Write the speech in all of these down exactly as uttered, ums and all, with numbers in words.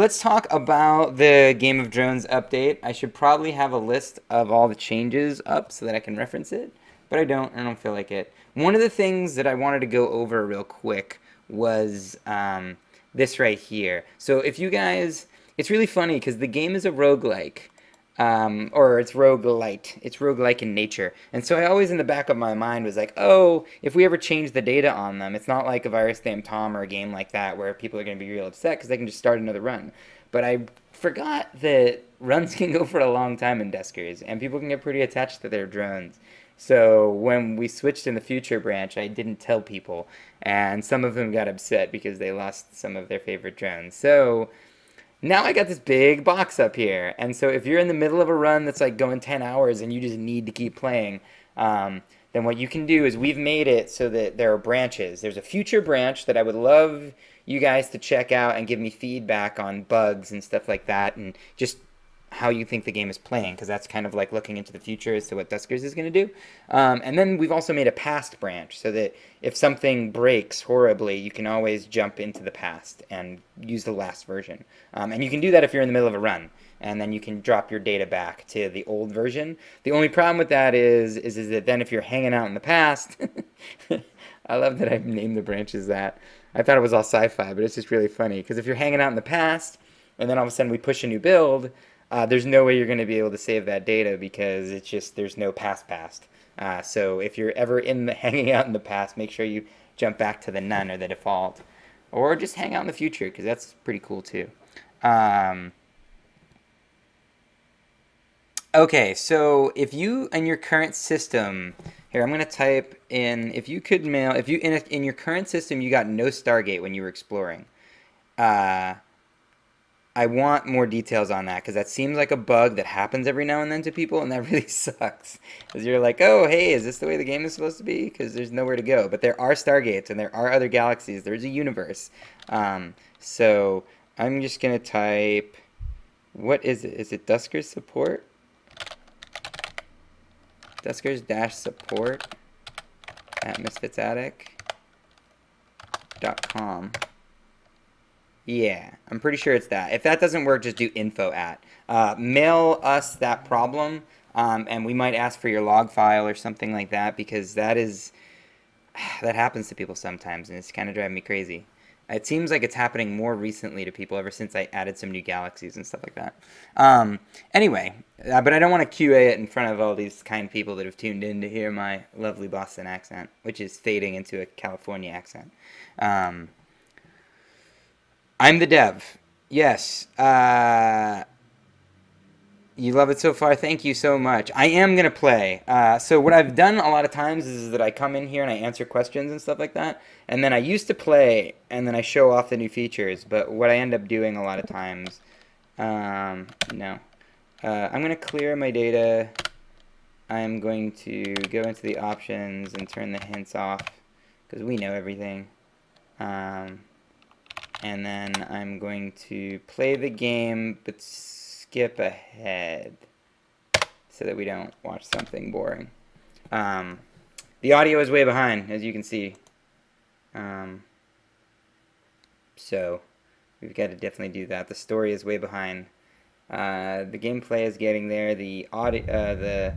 let's talk about the Game of Drones update. I should probably have a list of all the changes up so that I can reference it, but I don't, I don't feel like it. One of the things that I wanted to go over real quick was um, this right here. So if you guys, it's really funny because the game is a roguelike, um, or it's roguelite. It's roguelike in nature. And so I always in the back of my mind was like, oh, if we ever change the data on them, it's not like a Virus Named Tom or a game like that where people are going to be real upset because they can just start another run. But I forgot that runs can go for a long time in Duskers, and people can get pretty attached to their drones. So when we switched in the future branch, I didn't tell people, and some of them got upset because they lost some of their favorite drones. So now I got this big box up here, and so if you're in the middle of a run that's like going ten hours and you just need to keep playing, um, then what you can do is we've made it so that there are branches. There's a future branch that I would love you guys to check out and give me feedback on bugs and stuff like that, and just how you think the game is playing, because that's kind of like looking into the future as to what Duskers is going to do. Um, and then we've also made a past branch so that if something breaks horribly, you can always jump into the past and use the last version. Um, and you can do that if you're in the middle of a run, and then you can drop your data back to the old version. The only problem with that is, is, is that then if you're hanging out in the past, I love that I've named the branches that. I thought it was all sci-fi, but it's just really funny, because if you're hanging out in the past, and then all of a sudden we push a new build, Uh, there's no way you're going to be able to save that data because it's just, there's no past past. Uh, so if you're ever in the, hanging out in the past, make sure you jump back to the none or the default. Or just hang out in the future, because that's pretty cool too. Um, okay, so if you, in your current system, here I'm going to type in, if you could mail, if you, in, a, in your current system you got no Stargate when you were exploring. Uh... I want more details on that, because that seems like a bug that happens every now and then to people, and that really sucks. Because you're like, oh, hey, is this the way the game is supposed to be? Because there's nowhere to go. But there are Stargates, and there are other galaxies. There's a universe. Um, so I'm just going to type, what is it? Is it Duskers support? Duskers-support at misfits attic dot com. Yeah, I'm pretty sure it's that. If that doesn't work, just do info at. Uh, mail us that problem, um, and we might ask for your log file or something like that, because that is, that happens to people sometimes, and it's kind of driving me crazy. It seems like it's happening more recently to people ever since I added some new galaxies and stuff like that. Um, anyway, uh, but I don't want to Q A it in front of all these kind people that have tuned in to hear my lovely Boston accent, which is fading into a California accent. Um... I'm the dev. Yes. Uh, you love it so far. Thank you so much. I am going to play. Uh, so what I've done a lot of times is, is that I come in here and I answer questions and stuff like that. And then I used to play, and then I show off the new features. But what I end up doing a lot of times... Um, no. Uh, I'm going to clear my data. I'm going to go into the options and turn the hints off, because we know everything. Um... And then I'm going to play the game, but skip ahead so that we don't watch something boring. Um, the audio is way behind, as you can see. Um, so we've got to definitely do that. The story is way behind. Uh, the gameplay is getting there. The audio, uh, the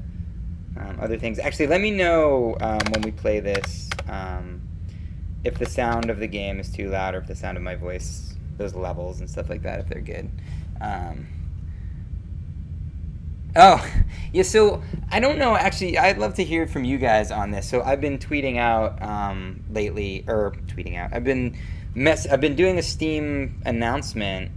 um, other things. Actually, let me know um, when we play this. Um, if the sound of the game is too loud, or if the sound of my voice, those levels and stuff like that, if they're good. Um, oh, yeah, so I don't know, actually, I'd love to hear from you guys on this. So I've been tweeting out um, lately, or tweeting out, I've been, mess I've been doing a Steam announcement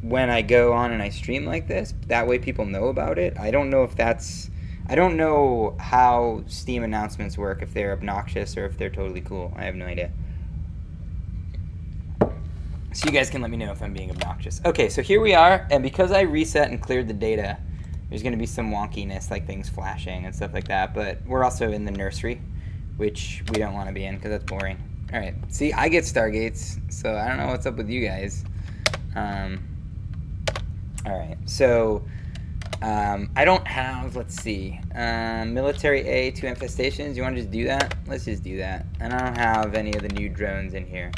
when I go on and I stream like this. That way people know about it. I don't know if that's... I don't know how Steam announcements work, if they're obnoxious or if they're totally cool. I have no idea. So you guys can let me know if I'm being obnoxious. Okay, so here we are, and because I reset and cleared the data, there's going to be some wonkiness, like things flashing and stuff like that, but we're also in the nursery, which we don't want to be in because that's boring. All right, see, I get Stargates, so I don't know what's up with you guys. Um, all right, so... Um, I don't have, let's see, uh, military A, two infestations. You want to just do that? Let's just do that. And I don't have any of the new drones in here.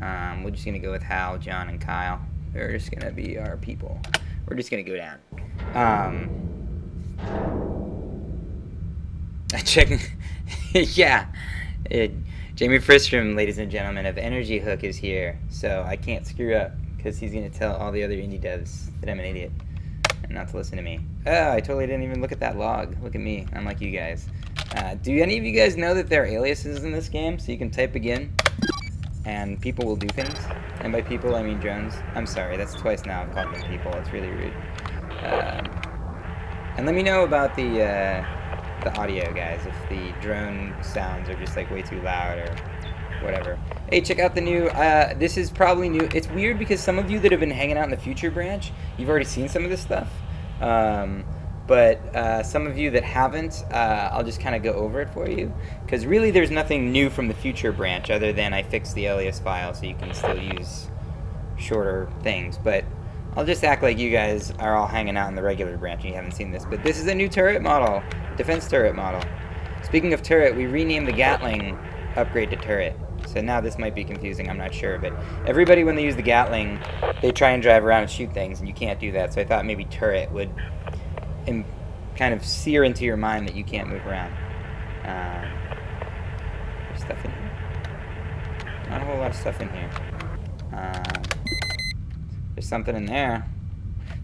Um, we're just going to go with Hal, John, and Kyle. They're just gonna be our people. We're just gonna go down. Um, checking. Yeah, it, Jamie Fristrom, ladies and gentlemen, of Energy Hook is here, so I can't screw up because he's gonna tell all the other indie devs that I'm an idiot and not to listen to me. Oh, I totally didn't even look at that log. Look at me. I'm like you guys. Uh, do any of you guys know that there are aliases in this game? So you can type again, and people will do things. And by people, I mean drones. I'm sorry, that's twice now I've called them people. It's really rude. Uh, and let me know about the uh, the audio, guys. If the drone sounds are just like way too loud or whatever. Hey, check out the new. Uh, this is probably new. It's weird because some of you that have been hanging out in the future branch, you've already seen some of this stuff. Um, But uh, some of you that haven't, uh, I'll just kind of go over it for you. Because really there's nothing new from the future branch other than I fixed the alias file so you can still use shorter things. But I'll just act like you guys are all hanging out in the regular branch and you haven't seen this. But this is a new turret model, defense turret model. Speaking of turret, we renamed the Gatling upgrade to turret. So now this might be confusing, I'm not sure, but everybody when they use the Gatling, they try and drive around and shoot things, and you can't do that. So I thought maybe turret would... and kind of sear into your mind that you can't move around. Uh, there's stuff in here. Not a whole lot of stuff in here. Uh, there's something in there.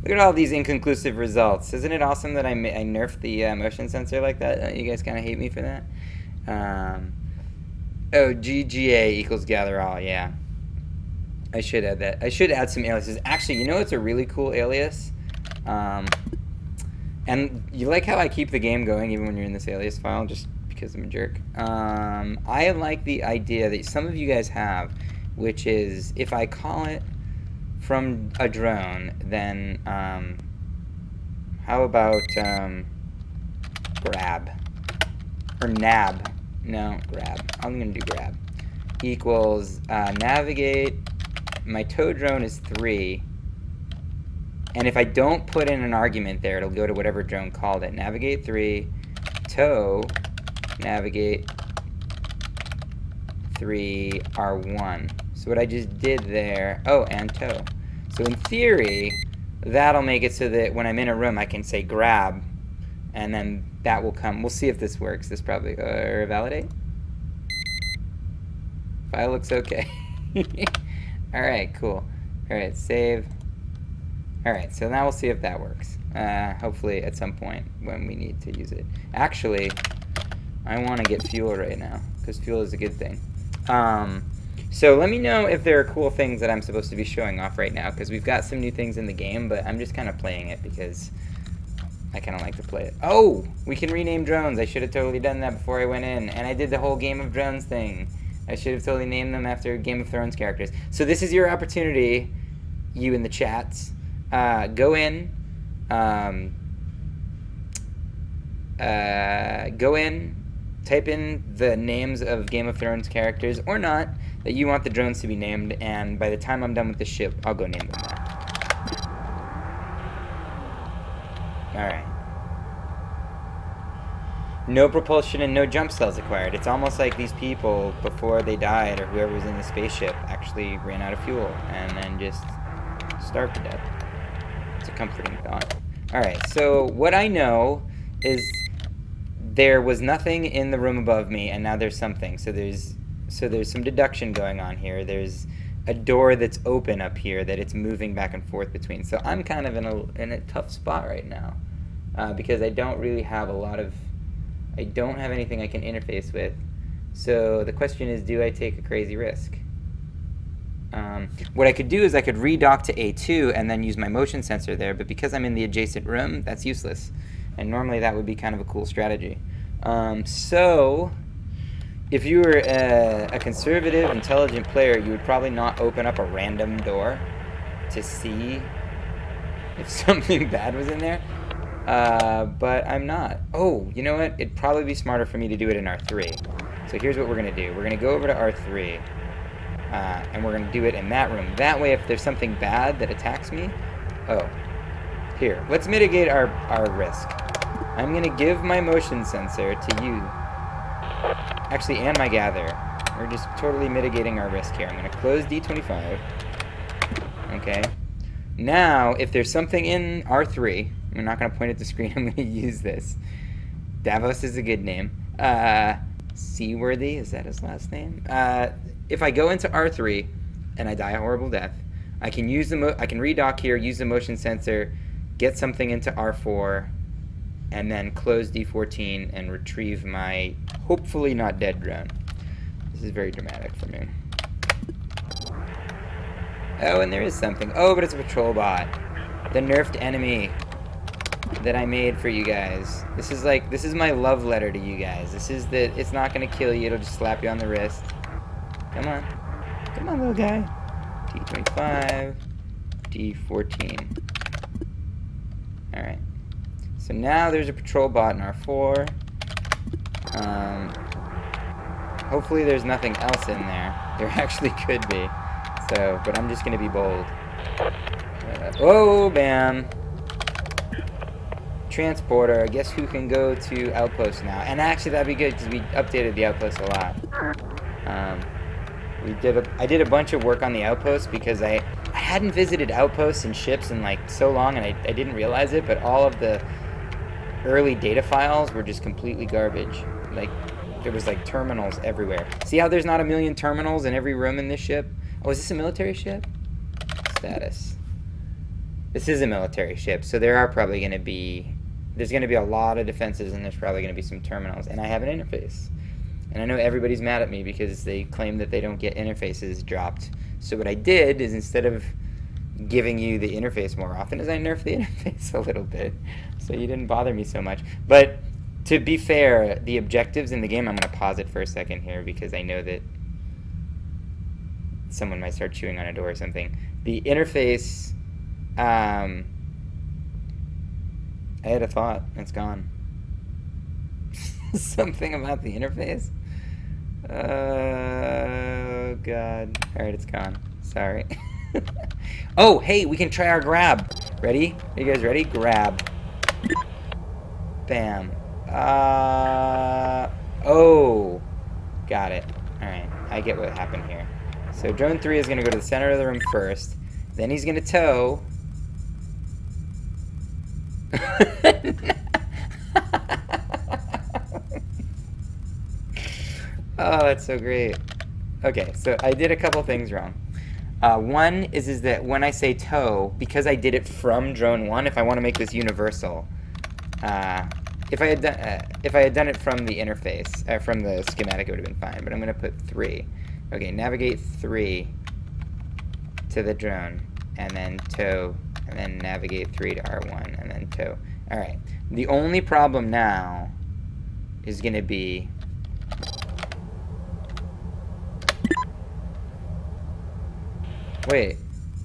Look at all these inconclusive results. Isn't it awesome that I, ma I nerfed the uh, motion sensor like that? Uh, you guys kind of hate me for that? Um, oh, G G A equals gather all, yeah. I should add that. I should add some aliases. Actually, you know what's a really cool alias? Um... And you like how I keep the game going even when you're in this alias file, just because I'm a jerk. Um, I like the idea that some of you guys have, which is if I call it from a drone, then um, how about um, grab or nab? No, grab. I'm gonna do grab equals uh, navigate. My tow drone is three. And if I don't put in an argument there, it'll go to whatever drone called it. Navigate three, tow, navigate three, R one. So what I just did there, oh, and tow. So in theory, that'll make it so that when I'm in a room, I can say grab, and then that will come. We'll see if this works. This probably, or uh, validate? File looks okay. All right, cool. All right, save. Alright, so now we'll see if that works. Uh, hopefully at some point when we need to use it. Actually, I want to get fuel right now, because fuel is a good thing. Um, so let me know if there are cool things that I'm supposed to be showing off right now, because we've got some new things in the game, but I'm just kind of playing it because I kind of like to play it. Oh! We can rename drones. I should have totally done that before I went in. And I did the whole Game of Drones thing. I should have totally named them after Game of Thrones characters. So this is your opportunity, you in the chats. Uh, go in, um, uh, go in, type in the names of Game of Thrones characters, or not, that you want the drones to be named, and by the time I'm done with the ship, I'll go name them that. Alright. No propulsion and no jump cells acquired. It's almost like these people, before they died, or whoever was in the spaceship, actually ran out of fuel, and then just starved to death. It's a comforting thought. Alright, so what I know is there was nothing in the room above me, and now there's something. So there's so there's some deduction going on here. There's a door that's open up here that it's moving back and forth between. So I'm kind of in a, in a tough spot right now uh, because I don't really have a lot of... I don't have anything I can interface with. So the question is, do I take a crazy risk? Um, what I could do is I could redock to A two and then use my motion sensor there, but because I'm in the adjacent room, that's useless. And normally that would be kind of a cool strategy. Um, so, if you were a, a conservative, intelligent player, you would probably not open up a random door to see if something bad was in there. Uh, but I'm not. Oh, you know what? It'd probably be smarter for me to do it in R three. So here's what we're going to do. We're going to go over to R three. Uh, and we're going to do it in that room. That way, if there's something bad that attacks me... Oh. Here. Let's mitigate our, our risk. I'm going to give my motion sensor to you. Actually, and my gather. We're just totally mitigating our risk here. I'm going to close D twenty-five. Okay. Now, if there's something in R three, I'm not going to point at the screen, I'm going to use this. Davos is a good name. Uh, Seaworthy, is that his last name? Uh, if I go into R three and I die a horrible death, I can use the mo I can redock here, use the motion sensor, get something into R four, and then close D fourteen and retrieve my hopefully not dead drone. This is very dramatic for me. Oh, and there is something. Oh, but it's a patrol bot. The nerfed enemy that I made for you guys. This is like, this is my love letter to you guys. This is the, it's not gonna kill you, it'll just slap you on the wrist. Come on. Come on, little guy. D twenty-five, D fourteen. Alright. So now there's a patrol bot in R four. Um, hopefully there's nothing else in there. There actually could be. So, but I'm just gonna be bold. Uh, oh, bam. Transporter. Guess who can go to Outpost now? And actually, that'd be good because we updated the Outpost a lot. Um, we did. A, I did a bunch of work on the Outpost because I I hadn't visited Outposts and ships in like so long, and I I didn't realize it. But all of the early data files were just completely garbage. Like there was like terminals everywhere. See how there's not a million terminals in every room in this ship? Oh, is this a military ship? Status. This is a military ship, so there are probably going to be. There's going to be a lot of defenses, and there's probably going to be some terminals. And I have an interface. And I know everybody's mad at me because they claim that they don't get interfaces dropped. So what I did is instead of giving you the interface more often, is I nerfed the interface a little bit. So you didn't bother me so much. But to be fair, the objectives in the game, I'm going to pause it for a second here because I know that someone might start chewing on a door or something. The interface, um... I had a thought, it's gone. Something about the interface? Oh, God. Alright, it's gone. Sorry. Oh, hey, we can try our grab. Ready? Are you guys ready? Grab. Bam. Uh, oh. Got it. Alright, I get what happened here. So drone three is going to go to the center of the room first. Then he's going to tow. Oh, that's so great. Okay, so I did a couple things wrong. Uh, one is is that when I say tow, because I did it from drone one, if I want to make this universal, uh, if I had done uh, if I had done it from the interface, uh, from the schematic, it would have been fine. But I'm going to put three. Okay, navigate three to the drone, and then tow, and then navigate three to R one, and then tow. Alright, the only problem now is going to be... Wait,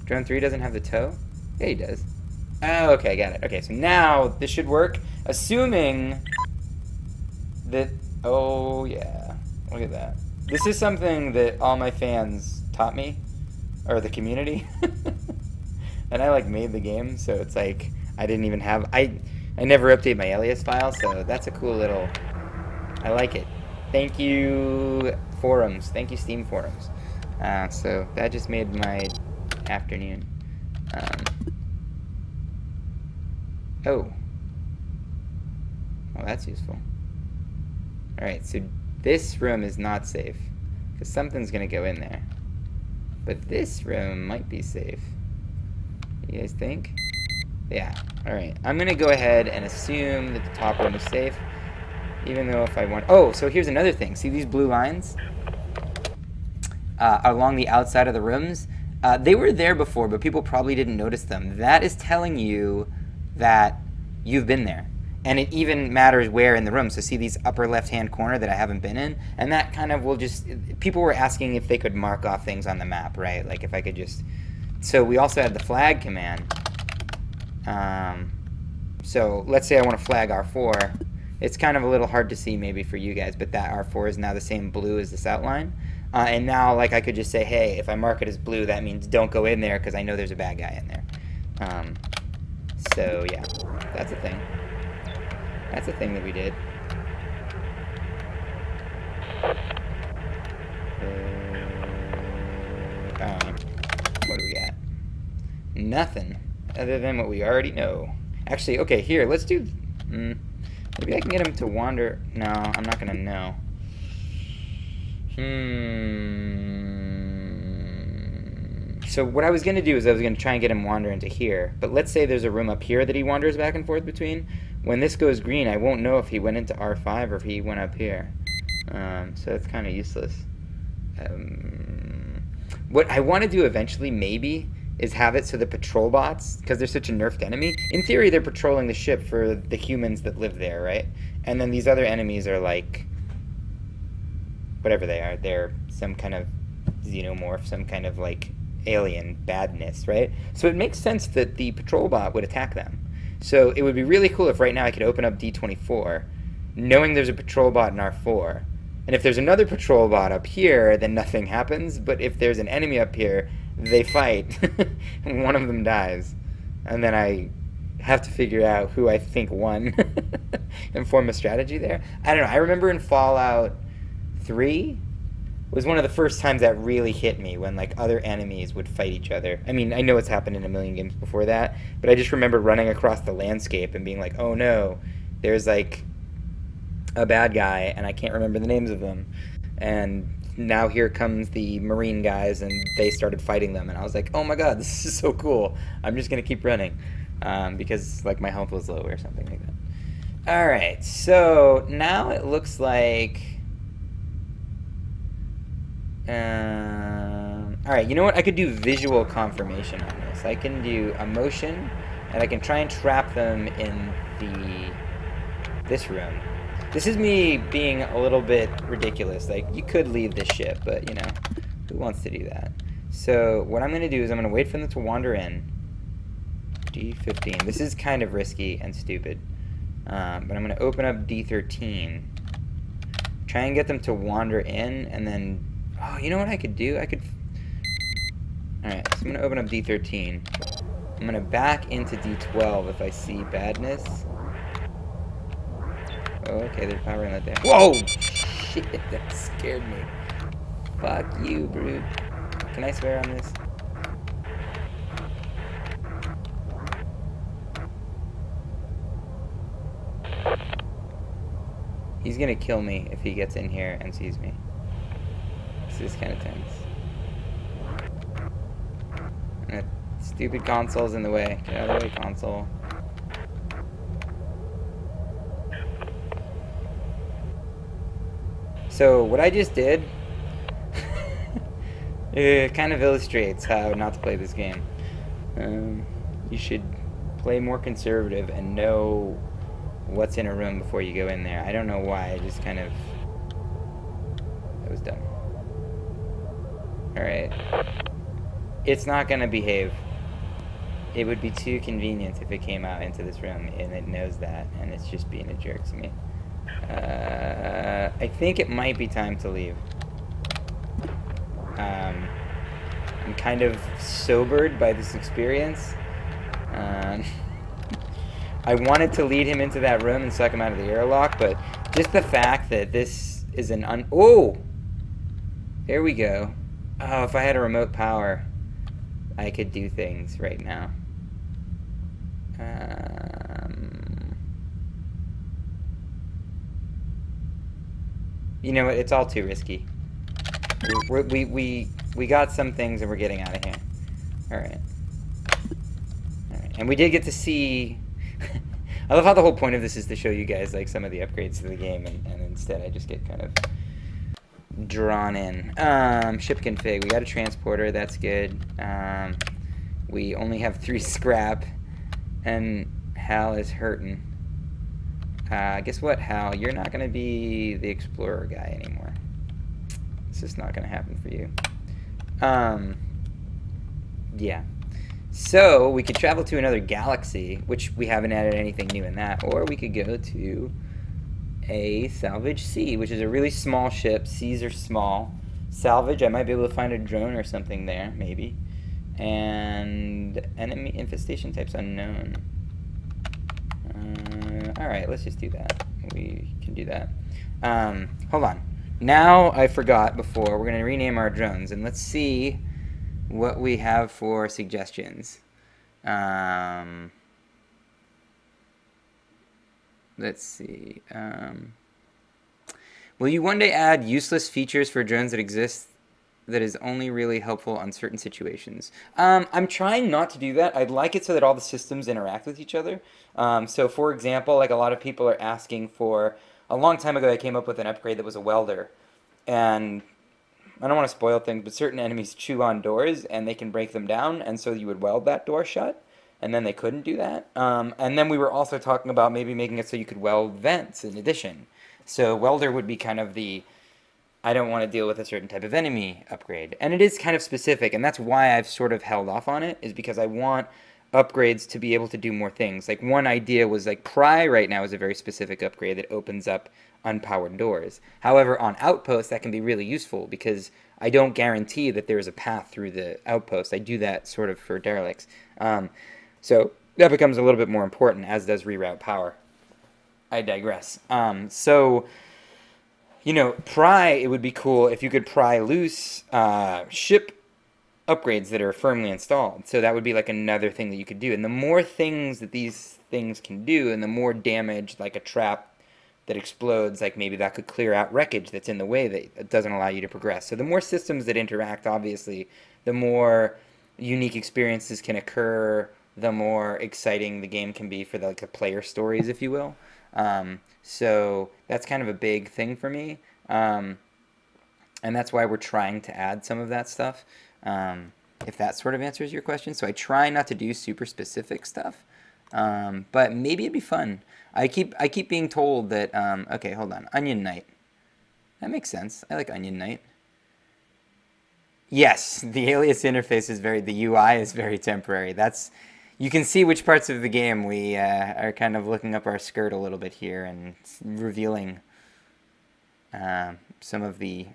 drone three doesn't have the tow? Yeah, he does. Oh, okay, got it. Okay, so now this should work, assuming that... Oh, yeah. Look at that. This is something that all my fans taught me, or the community, and I like made the game, so it's like I didn't even have I I never update my alias file, so that's a cool little. I like it. Thank you forums. Thank you Steam forums. Uh, so that just made my afternoon. Um, oh, well that's useful. All right, so. This room is not safe, because something's going to go in there. But this room might be safe. You guys think? Yeah. Alright, I'm going to go ahead and assume that the top room is safe, even though if I want... Oh, so here's another thing. See these blue lines? Uh, along the outside of the rooms? Uh, they were there before, but people probably didn't notice them. That is telling you that you've been there. And it even matters where in the room. So see these upper left-hand corner that I haven't been in? And that kind of will just... People were asking if they could mark off things on the map, right? Like if I could just... So we also had the flag command. Um, so let's say I want to flag R four. It's kind of a little hard to see maybe for you guys, but that R four is now the same blue as this outline. Uh, and now like I could just say, hey, if I mark it as blue, that means don't go in there because I know there's a bad guy in there. Um, so yeah, that's a thing. That's a thing that we did. Uh, um, what do we got? Nothing. other than what we already know. Actually, okay, here, let's do... Mm, maybe I can get him to wander... No, I'm not going to know. Hmm... So what I was going to do is I was going to try and get him wander into here. But let's say there's a room up here that he wanders back and forth between. When this goes green, I won't know if he went into R five or if he went up here. Um, so that's kind of useless. Um, what I want to do eventually, maybe... is have it so the patrol bots, because they're such a nerfed enemy, in theory they're patrolling the ship for the humans that live there, right? And then these other enemies are like, whatever they are, they're some kind of xenomorph, some kind of like alien badness, right? So it makes sense that the patrol bot would attack them. So it would be really cool if right now I could open up D twenty-four, knowing there's a patrol bot in R four. And if there's another patrol bot up here, then nothing happens, but if there's an enemy up here, they fight, and one of them dies, and then I have to figure out who I think won and form a strategy there. I don't know, I remember in Fallout three was one of the first times that really hit me, when like other enemies would fight each other. I mean, I know it's happened in a million games before that, but I just remember running across the landscape and being like, oh no, there's like a bad guy, and I can't remember the names of them, and now here comes the Marine guys, and they started fighting them, and I was like, oh my god, this is so cool, I'm just gonna keep running, um, because like my health was low or something like that. Alright, so now it looks like, um, alright, you know what, I could do visual confirmation on this. I can do a motion, and I can try and trap them in the, this room. This is me being a little bit ridiculous. Like, you could leave this ship, but, you know, who wants to do that? So, what I'm going to do is I'm going to wait for them to wander in. D fifteen. This is kind of risky and stupid. Um, but I'm going to open up D thirteen. Try and get them to wander in, and then... Oh, you know what I could do? I could... Alright, so I'm going to open up D thirteen. I'm going to back into D twelve if I see badness. Oh, okay, there's power inlet there. Whoa! Shit, that scared me. Fuck you, brood. Can I swear on this? He's gonna kill me if he gets in here and sees me. This is kind of tense. That stupid console's in the way. Get out of the way, console. So, what I just did it kind of illustrates how not to play this game. Um, you should play more conservative and know what's in a room before you go in there. I don't know why, I just kind of... That was dumb. Alright. It's not going to behave. It would be too convenient if it came out into this room, and it knows that, and it's just being a jerk to me. Uh, I think it might be time to leave. Um, I'm kind of sobered by this experience. Um, I wanted to lead him into that room and suck him out of the airlock, but just the fact that this is an un- Oh! There we go. Oh, if I had a remote power, I could do things right now. Um... You know what? It's all too risky. We're, we we we got some things, and we're getting out of here. All right. All right. And we did get to see. I love how the whole point of this is to show you guys like some of the upgrades to the game, and, and instead I just get kind of drawn in. Um, ship config. We got a transporter. That's good. Um, we only have three scrap, and Hal is hurting. Uh, guess what, Hal? You're not going to be the explorer guy anymore. It's just not going to happen for you. Um, yeah. So, we could travel to another galaxy, which we haven't added anything new in that, or we could go to a salvage sea, which is a really small ship. Seas are small. Salvage, I might be able to find a drone or something there, maybe. And enemy infestation types unknown. Uh, Alright, let's just do that. We can do that. Um, hold on. Now I forgot before. We're going to rename our drones. And let's see what we have for suggestions. Um, let's see. Um, will you one day add useless features for drones that exist that is only really helpful on certain situations? Um, I'm trying not to do that. I'd like it so that all the systems interact with each other. Um, so for example, like a lot of people are asking for, a long time ago I came up with an upgrade that was a welder. And I don't want to spoil things, but certain enemies chew on doors and they can break them down, and so you would weld that door shut, and then they couldn't do that. Um, and then we were also talking about maybe making it so you could weld vents in addition. So welder would be kind of the, I don't want to deal with a certain type of enemy upgrade. And it is kind of specific, and that's why I've sort of held off on it, is because I want upgrades to be able to do more things. Like one idea was like pry right now is a very specific upgrade that opens up unpowered doors. However, on outposts that can be really useful because I don't guarantee that there is a path through the outpost. I do that sort of for derelicts. Um, so that becomes a little bit more important, as does reroute power. I digress. Um, so, you know, pry, it would be cool if you could pry loose uh, ship upgrades that are firmly installed. So that would be like another thing that you could do. And the more things that these things can do, and the more damage, like a trap that explodes, like maybe that could clear out wreckage that's in the way that doesn't allow you to progress. So the more systems that interact, obviously, the more unique experiences can occur, the more exciting the game can be for the, like, the player stories, if you will. Um, so that's kind of a big thing for me. Um, and that's why we're trying to add some of that stuff, um, if that sort of answers your question. So I try not to do super specific stuff. Um, but maybe it'd be fun. I keep I keep being told that, um, okay, hold on, Onion Knight. That makes sense. I like Onion Knight. Yes, the alias interface is very, the U I is very temporary. That's, you can see which parts of the game we uh, are kind of looking up our skirt a little bit here and revealing uh, some of the,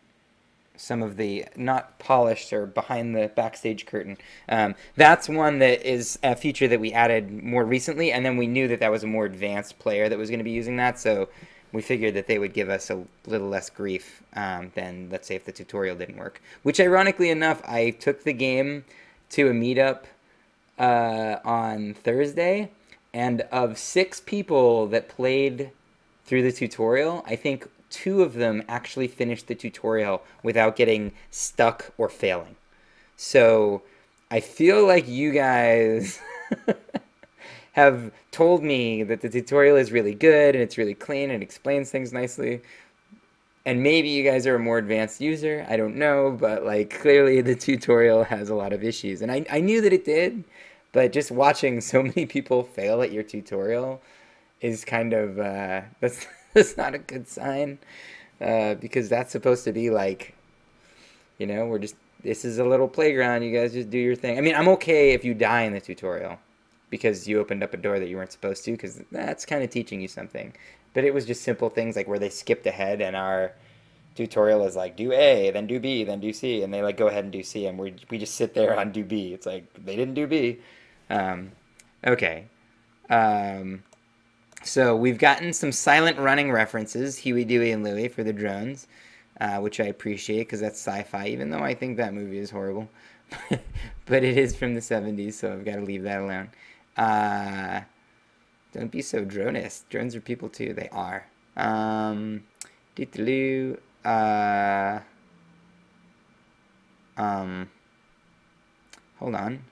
some of the not polished or behind the backstage curtain. Um, that's one that is a feature that we added more recently, and then we knew that that was a more advanced player that was going to be using that, so we figured that they would give us a little less grief um, than, let's say, if the tutorial didn't work. Which, ironically enough, I took the game to a meetup uh, on Thursday, and of six people that played through the tutorial, I think two of them actually finished the tutorial without getting stuck or failing. So I feel like you guys have told me that the tutorial is really good and it's really clean and explains things nicely. And maybe you guys are a more advanced user, I don't know, but like clearly the tutorial has a lot of issues. And I, I knew that it did, but just watching so many people fail at your tutorial is kind of, uh, that's that's not a good sign, uh, because that's supposed to be like, you know, we're just, this is a little playground, you guys just do your thing. I mean, I'm okay if you die in the tutorial because you opened up a door that you weren't supposed to, because that's kind of teaching you something. But it was just simple things like where they skipped ahead and our tutorial is like, do A, then do B, then do C, and they like go ahead and do C, and we we just sit there on do B. It's like, they didn't do B. Um, okay. Um... So we've gotten some Silent Running references, Huey, Dewey, and Louie for the drones, uh, which I appreciate because that's sci-fi, even though I think that movie is horrible. But it is from the seventies, so I've got to leave that alone. Uh, don't be so dronist. Drones are people too. They are. Um, doo-doo-doo, uh, um, hold on.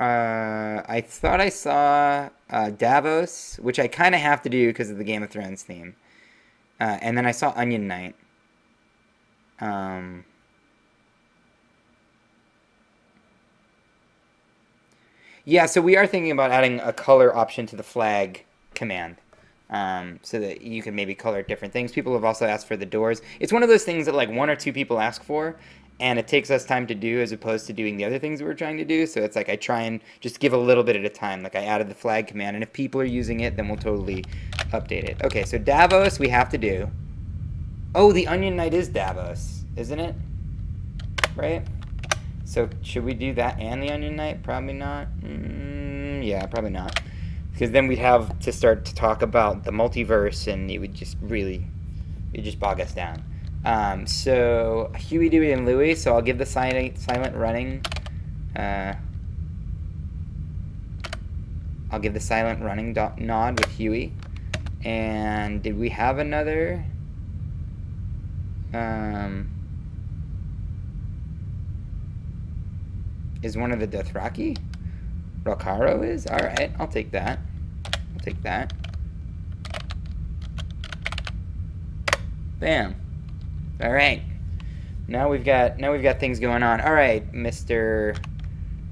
Uh, I thought I saw uh, Davos, which I kind of have to do because of the Game of Thrones theme. Uh, and then I saw Onion Knight. Um, yeah, so we are thinking about adding a color option to the flag command. Um, so that you can maybe color different things. People have also asked for the doors. It's one of those things that like one or two people ask for, and it takes us time to do as opposed to doing the other things we were trying to do. So it's like I try and just give a little bit at a time. Like I added the flag command, and if people are using it, then we'll totally update it. Okay, so Davos we have to do. Oh, the Onion Knight is Davos, isn't it? Right? So should we do that and the Onion Knight? Probably not. Mm, yeah, probably not. Because then we'd have to start to talk about the multiverse, and it would just really, it would just bog us down. Um, so Huey, Dewey, and Louie, so I'll give the silent, silent running Uh, I'll give the silent running dot nod with Huey. And did we have another? Um, is one of the Dothraki? Rokaro is? Alright, I'll take that. I'll take that. Bam. Alright. Now we've got now we've got things going on. Alright, Mister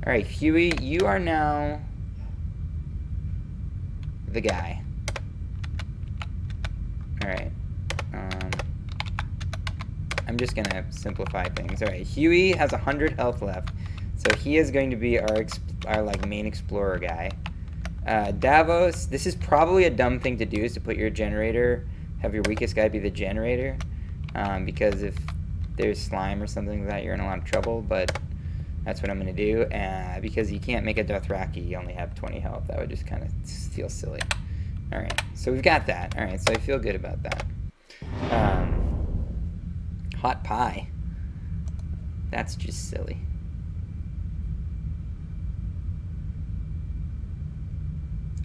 Alright, Huey, you are now the guy. Alright. Um I'm just gonna simplify things. Alright, Huey has a hundred health left. So he is going to be our, our like main explorer guy. Uh, Davos, this is probably a dumb thing to do, is to put your generator, have your weakest guy be the generator, um, because if there's slime or something like that, you're in a lot of trouble, but that's what I'm going to do, uh, because you can't make a Dothraki, you only have twenty health, that would just kind of feel silly. Alright, so we've got that. Alright, so I feel good about that. Um, hot pie. That's just silly.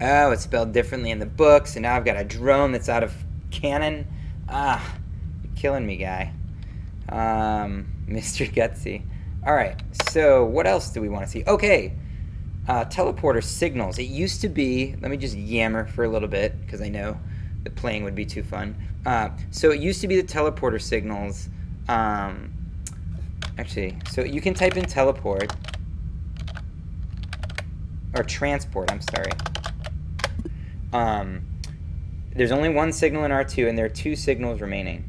Oh, it's spelled differently in the book, so now I've got a drone that's out of canon. Ah, you're killing me, guy. Um, Mister Gutsy. Alright, so what else do we want to see? Okay, uh, teleporter signals. It used to be, let me just yammer for a little bit, because I know the playing would be too fun. Uh, so it used to be the teleporter signals. Um, actually, so you can type in teleport, or transport, I'm sorry. Um, there's only one signal in R two, and there are two signals remaining.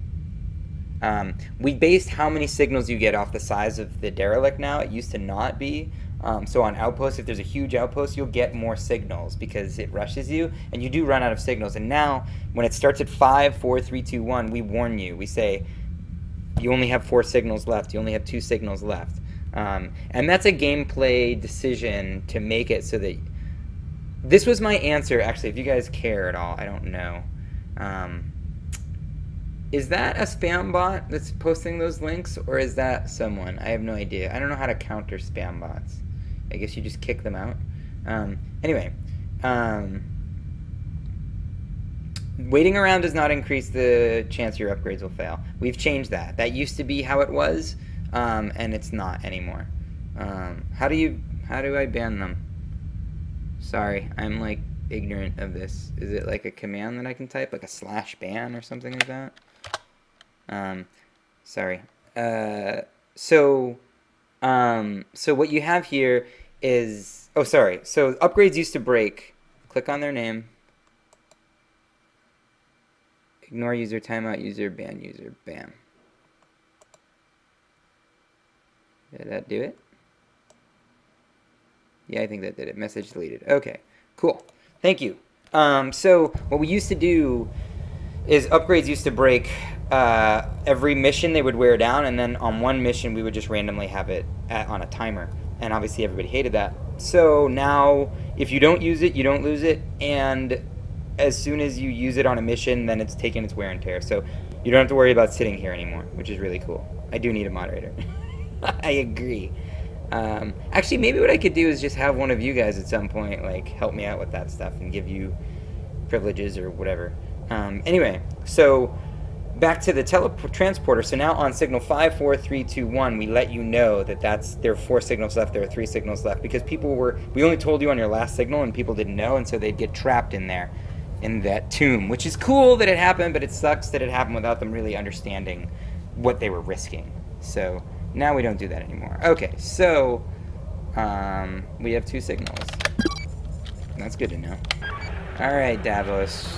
Um, we based how many signals you get off the size of the derelict now. It used to not be. Um, so on outposts, if there's a huge outpost, you'll get more signals because it rushes you, and you do run out of signals. And now, when it starts at five, four, three, two, one, we warn you. We say, you only have four signals left. You only have two signals left. Um, and that's a gameplay decision to make it so that... This was my answer, actually, if you guys care at all. I don't know. Um, is that a spam bot that's posting those links, or is that someone? I have no idea. I don't know how to counter spam bots. I guess you just kick them out. Um, anyway, um, waiting around does not increase the chance your upgrades will fail. We've changed that. That used to be how it was, um, and it's not anymore. Um, how do you? How do I ban them? Sorry, I'm like ignorant of this. Is it like a command that I can type, like a slash ban or something like that? Um, sorry. Uh, so, um, so what you have here is, oh, sorry. So upgrades used to break. Click on their name. Ignore user, timeout user, ban user, bam. Did that do it? Yeah, I think that did it. Message deleted. Okay, cool. Thank you. Um, so what we used to do is upgrades used to break uh, every mission. They would wear down, and then on one mission we would just randomly have it at, on a timer. And obviously everybody hated that. So now if you don't use it, you don't lose it. And as soon as you use it on a mission, then it's taken its wear and tear. So you don't have to worry about sitting here anymore, which is really cool. I do need a moderator. I agree. Um, actually, maybe what I could do is just have one of you guys at some point, like, help me out with that stuff and give you privileges or whatever. Um, anyway, so back to the teletransporter. So now on signal five, four, three, two, one, we let you know that that's, there are four signals left, there are three signals left, because people were, we only told you on your last signal and people didn't know, and so they'd get trapped in there, in that tomb, which is cool that it happened, but it sucks that it happened without them really understanding what they were risking. So... now we don't do that anymore. Okay, so um, we have two signals. That's good to know. All right, Davos,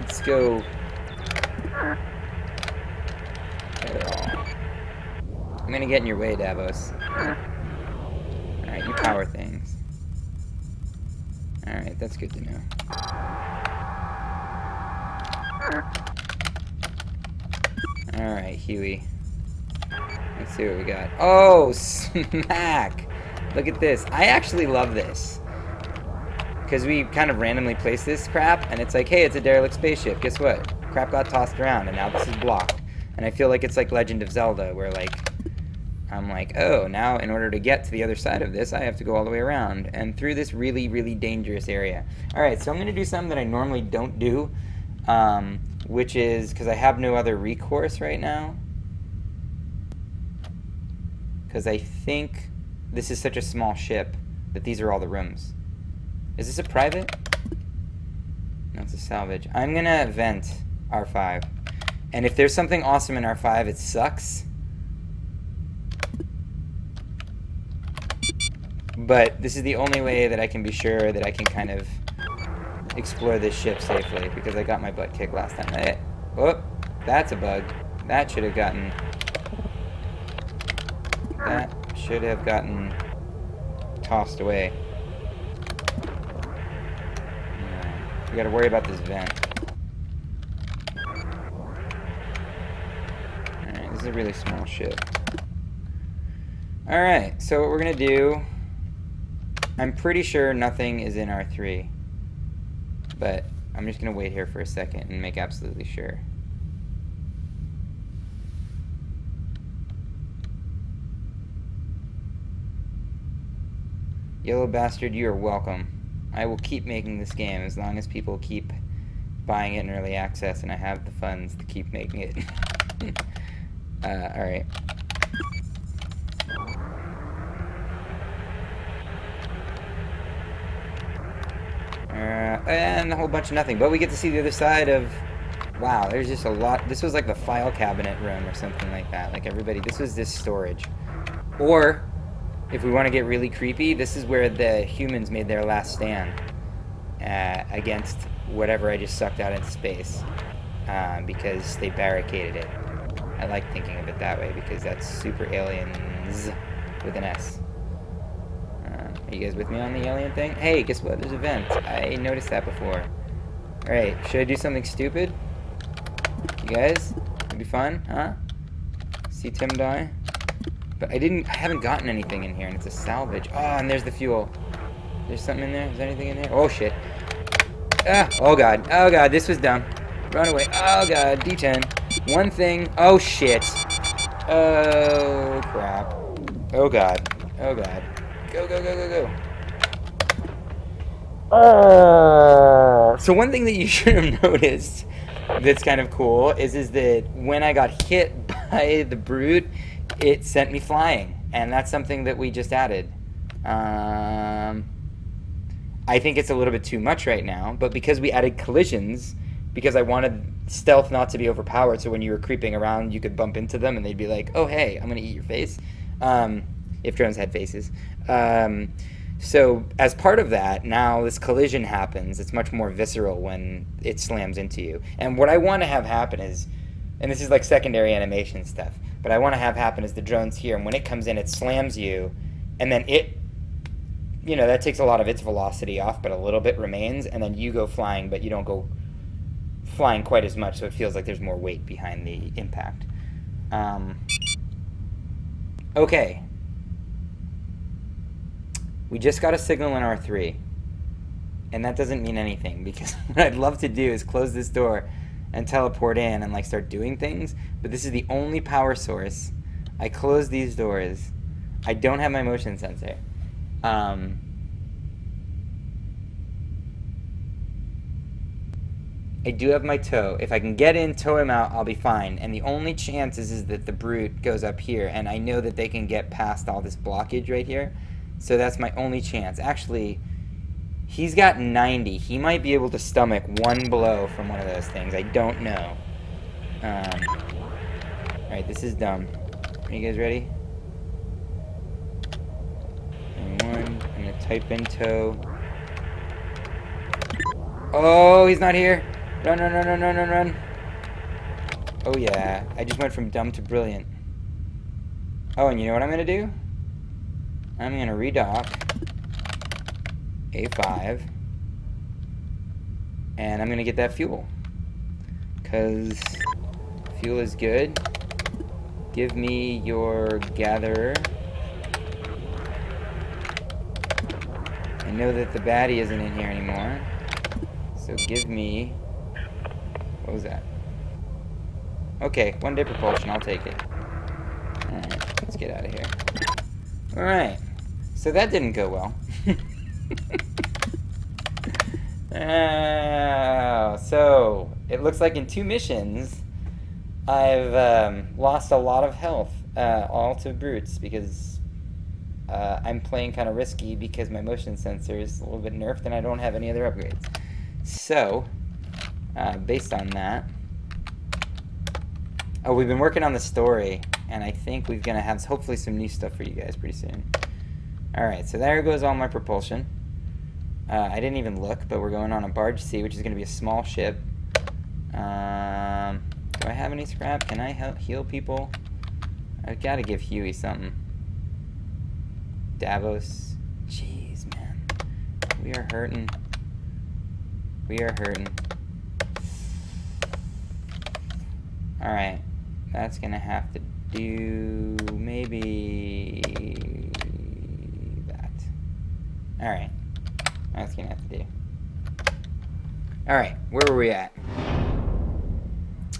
let's go. I'm gonna get in your way, Davos. All right, you power things. All right, that's good to know. All right, Huey. Let's see what we got. Oh, smack! Look at this. I actually love this. Because we kind of randomly place this crap, and it's like, hey, it's a derelict spaceship. Guess what? Crap got tossed around, and now this is blocked. And I feel like it's like Legend of Zelda, where, like, I'm like, oh, now in order to get to the other side of this, I have to go all the way around and through this really, really dangerous area. All right, so I'm going to do something that I normally don't do, um, which is, because I have no other recourse right now, because I think this is such a small ship that these are all the rooms. Is this a private? No, it's a salvage. I'm going to vent R five. And if there's something awesome in R five, it sucks. But this is the only way that I can be sure that I can kind of explore this ship safely, because I got my butt kicked last time. I, oh, that's a bug. That should have gotten... That should have gotten tossed away. Yeah. We gotta worry about this vent. Alright, this is a really small ship. Alright, so what we're gonna do... I'm pretty sure nothing is in R three, but I'm just going to wait here for a second and make absolutely sure. Yellow bastard, you are welcome. I will keep making this game as long as people keep buying it in early access and I have the funds to keep making it. uh, Alright. Uh, and a whole bunch of nothing, but we get to see the other side of... Wow, there's just a lot. This was like the file cabinet room or something like that. Like everybody, this was this storage. Or, if we want to get really creepy, this is where the humans made their last stand uh, against whatever I just sucked out into space, uh, because they barricaded it. I like thinking of it that way because that's super aliens with an S. Are you guys with me on the alien thing? Hey, guess what? There's a vent. I noticed that before. Alright, should I do something stupid? You guys? It'd be fun, huh? See Tim die? But I didn't- I haven't gotten anything in here, and it's a salvage. Oh, and there's the fuel. There's something in there? Is there anything in there? Oh, shit. Ah! Oh, God. Oh, God. This was dumb. Run away. Oh, God. D ten. One thing. Oh, shit. Oh, crap. Oh, God. Oh, God. Go, go, go, go, go. Uh. So one thing that you should have noticed that's kind of cool is is that when I got hit by the brood, it sent me flying. And that's something that we just added. Um, I think it's a little bit too much right now, but because we added collisions, because I wanted stealth not to be overpowered, so when you were creeping around, you could bump into them and they'd be like, oh, hey, I'm going to eat your face. Um... If drones had faces. Um, so as part of that, now this collision happens. It's much more visceral when it slams into you. And what I want to have happen is, and this is like secondary animation stuff, but I want to have happen is the drone's here, and when it comes in, it slams you, and then it, you know, that takes a lot of its velocity off, but a little bit remains, and then you go flying, but you don't go flying quite as much, so it feels like there's more weight behind the impact. Um, okay. We just got a signal in R three, and that doesn't mean anything, because what I'd love to do is close this door and teleport in and like start doing things, but this is the only power source. I close these doors. I don't have my motion sensor. Um, I do have my toe. If I can get in, tow him out, I'll be fine, and the only chance is, is that the brute goes up here, and I know that they can get past all this blockage right here. So that's my only chance. Actually, he's got ninety. He might be able to stomach one blow from one of those things. I don't know. Um, Alright, this is dumb. Are you guys ready? And one. I'm going to type in toe. Oh, he's not here. Run, run, run, run, run, run, run. Oh, yeah. I just went from dumb to brilliant. Oh, and you know what I'm going to do? I'm going to redock A five, and I'm going to get that fuel, because fuel is good. Give me your gatherer. I know that the baddie isn't in here anymore, so give me, what was that? Okay, one day propulsion, I'll take it. Alright, let's get out of here. Alright. So that didn't go well. uh, so, it looks like in two missions, I've um, lost a lot of health, uh, all to brutes, because uh, I'm playing kind of risky because my motion sensor is a little bit nerfed and I don't have any other upgrades. So, uh, based on that... Oh, we've been working on the story, and I think we're going to have hopefully some new stuff for you guys pretty soon. Alright, so there goes all my propulsion. Uh, I didn't even look, but we're going on a barge sea, which is going to be a small ship. Um, do I have any scrap? Can I help heal people? I've got to give Huey something. Davos. Jeez, man. We are hurting. We are hurting. Alright. That's gonna have to do maybe that. Alright. That's gonna have to do. Alright, where were we at?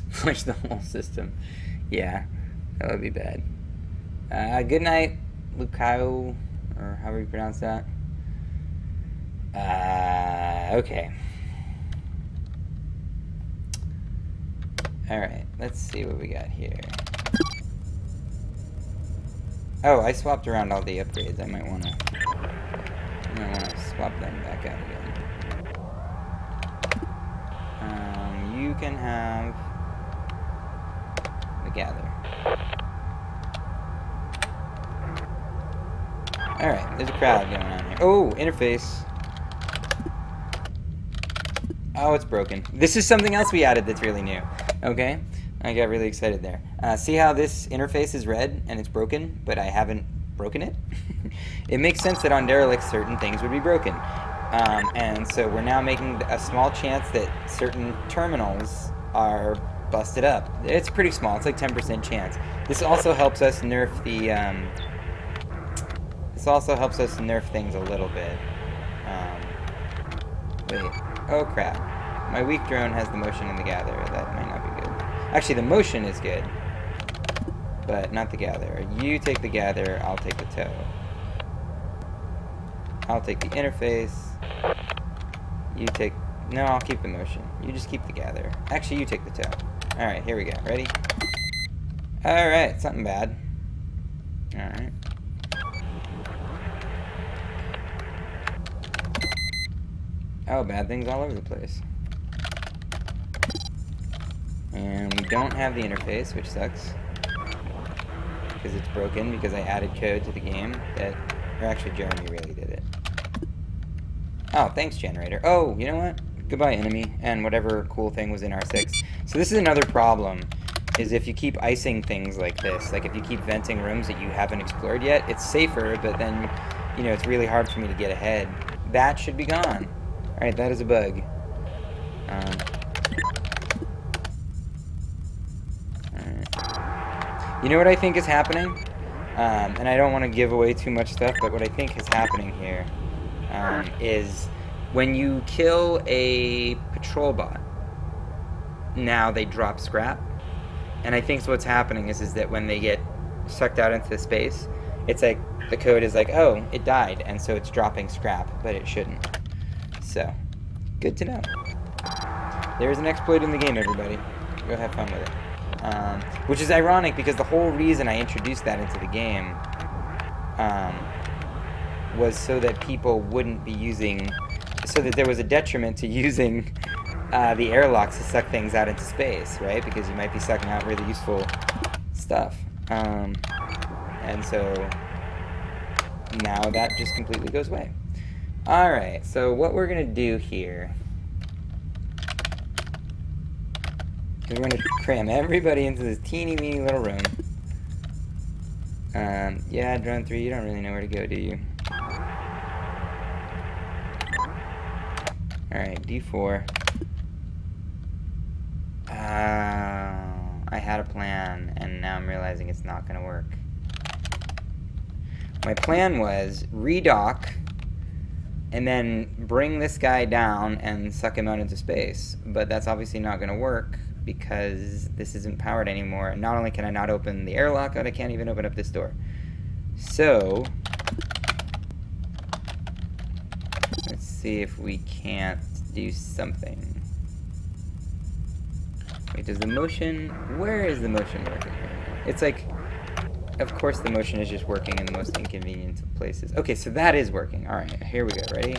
Flush the whole system. Yeah, that would be bad. Uh, good night, Rokaro, or however you pronounce that. Uh, okay. Alright, let's see what we got here. Oh, I swapped around all the upgrades. I might want to I might want to swap them back out again. Um, you can have the gather. Alright, there's a crowd going on here. Oh, interface. Oh, it's broken. This is something else we added that's really new. Okay, I got really excited there. Uh, see how this interface is red and it's broken, but I haven't broken it? It makes sense that on Derelict certain things would be broken. Um, and so we're now making a small chance that certain terminals are busted up. It's pretty small, it's like ten percent chance. This also helps us nerf the, um, this also helps us nerf things a little bit. Um, wait, oh crap. My weak drone has the motion in the gather, that might not be good. Actually, the motion is good, but not the gather. You take the gather, I'll take the toe. I'll take the interface. You take, no, I'll keep the motion. You just keep the gather. Actually, you take the toe. All right, here we go, ready? All right, something bad. All right. Oh, bad things all over the place. And we don't have the interface, which sucks. Because it's broken, because I added code to the game that... Or actually, Jeremy really did it. Oh, thanks, generator. Oh, you know what? Goodbye, enemy, and whatever cool thing was in R six. So this is another problem, is if you keep icing things like this, like if you keep venting rooms that you haven't explored yet, it's safer, but then, you know, it's really hard for me to get ahead. That should be gone. Alright, that is a bug. Um... You know what I think is happening? Um, and I don't want to give away too much stuff, but what I think is happening here um, is when you kill a patrol bot, now they drop scrap. And I think what's happening is, is that when they get sucked out into the space, it's like the code is like, oh, it died, and so it's dropping scrap, but it shouldn't. So, good to know. There's an exploit in the game, everybody. Go have fun with it. Um, which is ironic because the whole reason I introduced that into the game um, was so that people wouldn't be using, so that there was a detriment to using uh, the airlocks to suck things out into space, right? Because you might be sucking out really useful stuff. Um, and so now that just completely goes away. Alright, so what we're going to do here... We're going to cram everybody into this teeny weeny little room. Um, yeah, drone three, you don't really know where to go, do you? Alright, D four. Uh, I had a plan, and now I'm realizing it's not going to work. My plan was redock, and then bring this guy down and suck him out into space. But that's obviously not going to work, because this isn't powered anymore. Not only can I not open the airlock, but I can't even open up this door. So, let's see if we can't do something. Wait, does the motion... Where is the motion working? It's like... Of course the motion is just working in the most inconvenient of places. Okay, so that is working. Alright, here we go. Ready?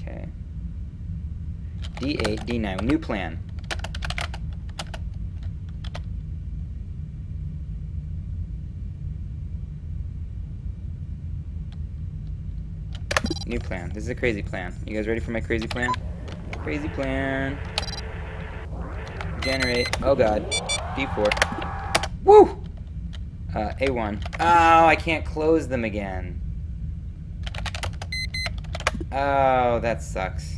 Okay. D eight, D nine. New plan. New plan. This is a crazy plan. You guys ready for my crazy plan? Crazy plan. Generate. Oh god. D four. Woo! Uh, A one. Oh, I can't close them again. Oh, that sucks.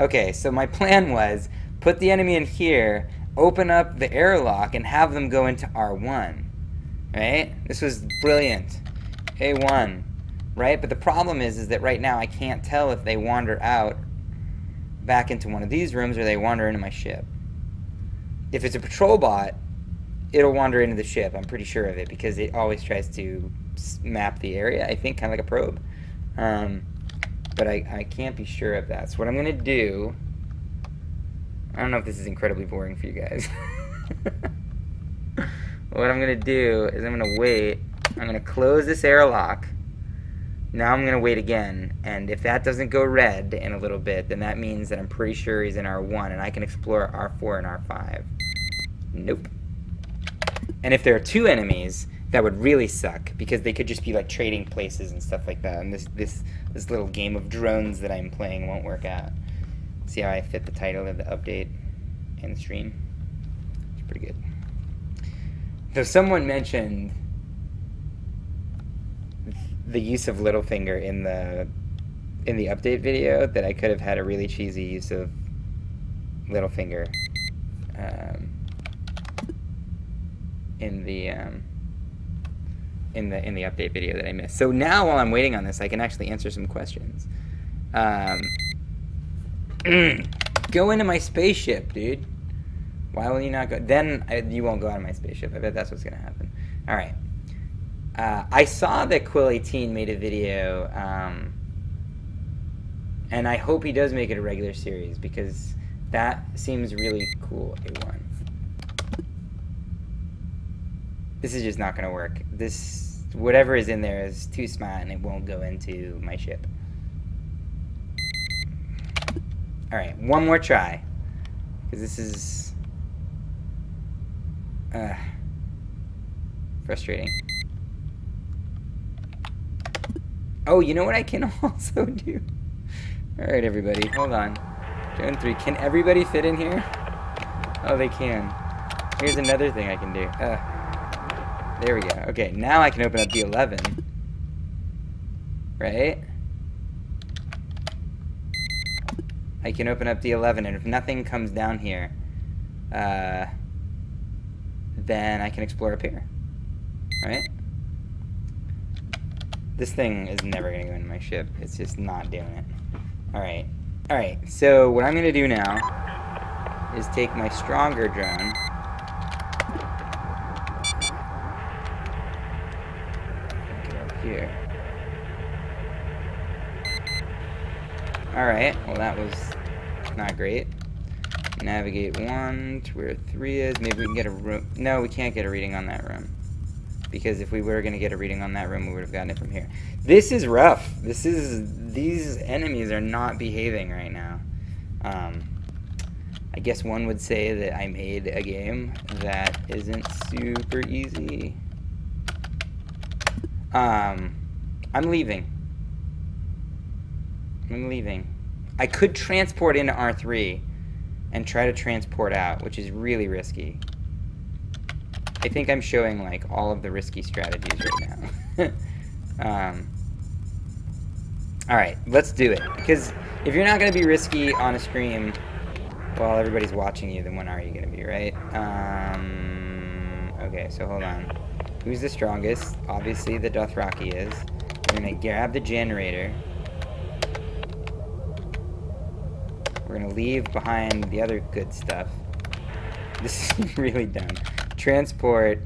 Okay, so my plan was put the enemy in here, open up the airlock, and have them go into R one. Right? This was brilliant. A one. Right? But the problem is, is that right now I can't tell if they wander out back into one of these rooms or they wander into my ship. If it's a patrol bot, it'll wander into the ship. I'm pretty sure of it because it always tries to map the area, I think, kind of like a probe. Um, but I, I can't be sure of that. So what I'm going to do... I don't know if this is incredibly boring for you guys. What I'm going to do is I'm going to wait. I'm going to close this airlock. Now I'm going to wait again. And if that doesn't go red in a little bit, then that means that I'm pretty sure he's in R one. And I can explore R four and R five. Nope. And if there are two enemies, that would really suck because they could just be like trading places and stuff like that. And this this this little game of drones that I'm playing won't work out. See how I fit the title of the update in the stream? It's pretty good. Though someone mentioned the use of Littlefinger in the in the update video that I could have had a really cheesy use of Littlefinger. Um, in the um, in the in the update video that I missed. So now while I'm waiting on this, I can actually answer some questions. Um, go into my spaceship, dude. Why will you not go? Then I, you won't go out of my spaceship. I bet that's what's gonna happen. All right. Uh, I saw that Quill eighteen made a video, um, and I hope he does make it a regular series because that seems really cool. A one. This is just not going to work. This, whatever is in there is too smart and it won't go into my ship. Alright, one more try. Because this is... Uh, frustrating. Oh, you know what I can also do? Alright, everybody, hold on. Drone three, can everybody fit in here? Oh, they can. Here's another thing I can do. Uh, there we go. Okay, now I can open up D eleven. Right? I can open up D eleven, and if nothing comes down here, uh, then I can explore up here. Alright? This thing is never going to go into my ship. It's just not doing it. Alright. Alright, so what I'm going to do now is take my stronger drone. Get up here. Alright, well that was not great. Navigate one to where three is. Maybe we can get a room. No, we can't get a reading on that room. Because if we were going to get a reading on that room, we would have gotten it from here. This is rough. This is... These enemies are not behaving right now. Um, I guess one would say that I made a game that isn't super easy. Um, I'm leaving. I'm leaving. I could transport into R three and try to transport out, which is really risky. I think I'm showing, like, all of the risky strategies right now. um, Alright, let's do it. Because if you're not going to be risky on a stream while everybody's watching you, then when are you going to be, right? Um, okay, so hold on. Who's the strongest? Obviously, the Dothraki is. We're going to grab the generator. We're going to leave behind the other good stuff. This is really dumb. Transport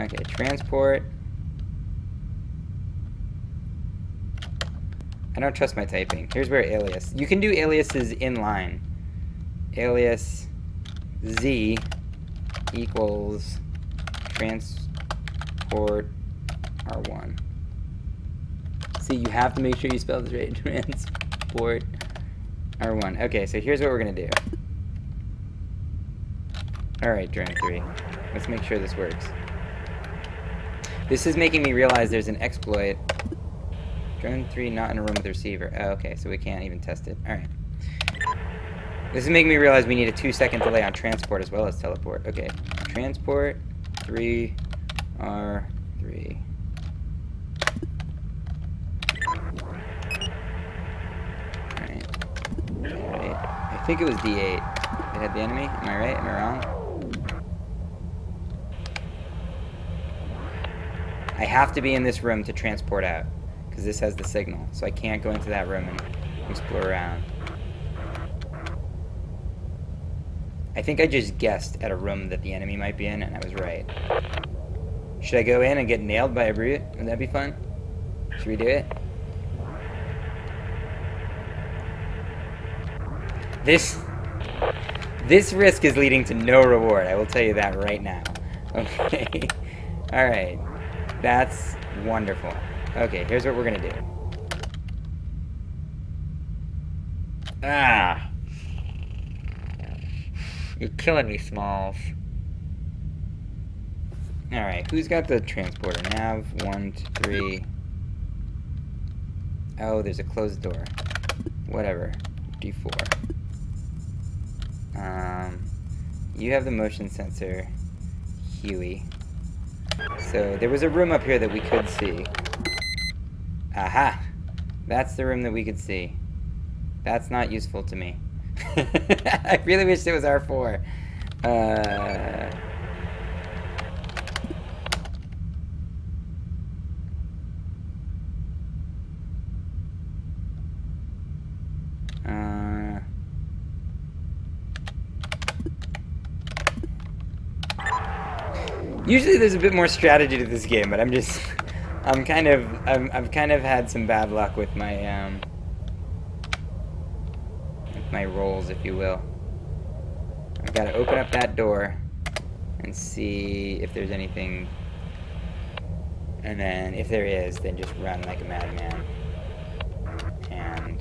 Okay, transport. I don't trust my typing. Here's where alias. You can do aliases in line. Alias Z equals transport R one. See, you have to make sure you spell this right. Transport R one. Okay, so here's what we're gonna do. Alright, drone three. Let's make sure this works. This is making me realize there's an exploit. Drone three not in a room with a receiver. Oh, okay, so we can't even test it. Alright. This is making me realize we need a two second delay on transport as well as teleport. Okay. Transport three R three. Alright. Alright. I think it was D eight. It had the enemy? Am I right? Am I wrong? I have to be in this room to transport out, because this has the signal, so I can't go into that room and explore around. I think I just guessed at a room that the enemy might be in, and I was right. Should I go in and get nailed by a brute? Would that be fun? Should we do it? This, this risk is leading to no reward, I will tell you that right now. Okay, alright, that's wonderful. Okay, here's what we're gonna do. Ah! You're killing me, Smalls. Alright, who's got the transporter? Nav, one, two, three. Oh, there's a closed door. Whatever. D four. Um, you have the motion sensor, Huey. So, there was a room up here that we could see. Aha! That's the room that we could see. That's not useful to me. I really wish it was R four. Uh... Uh... Usually there's a bit more strategy to this game, but I'm just... I'm kind of, I'm, I've kind of had some bad luck with my, um, with my rolls, if you will. I've got to open up that door and see if there's anything, and then if there is, then just run like a madman. And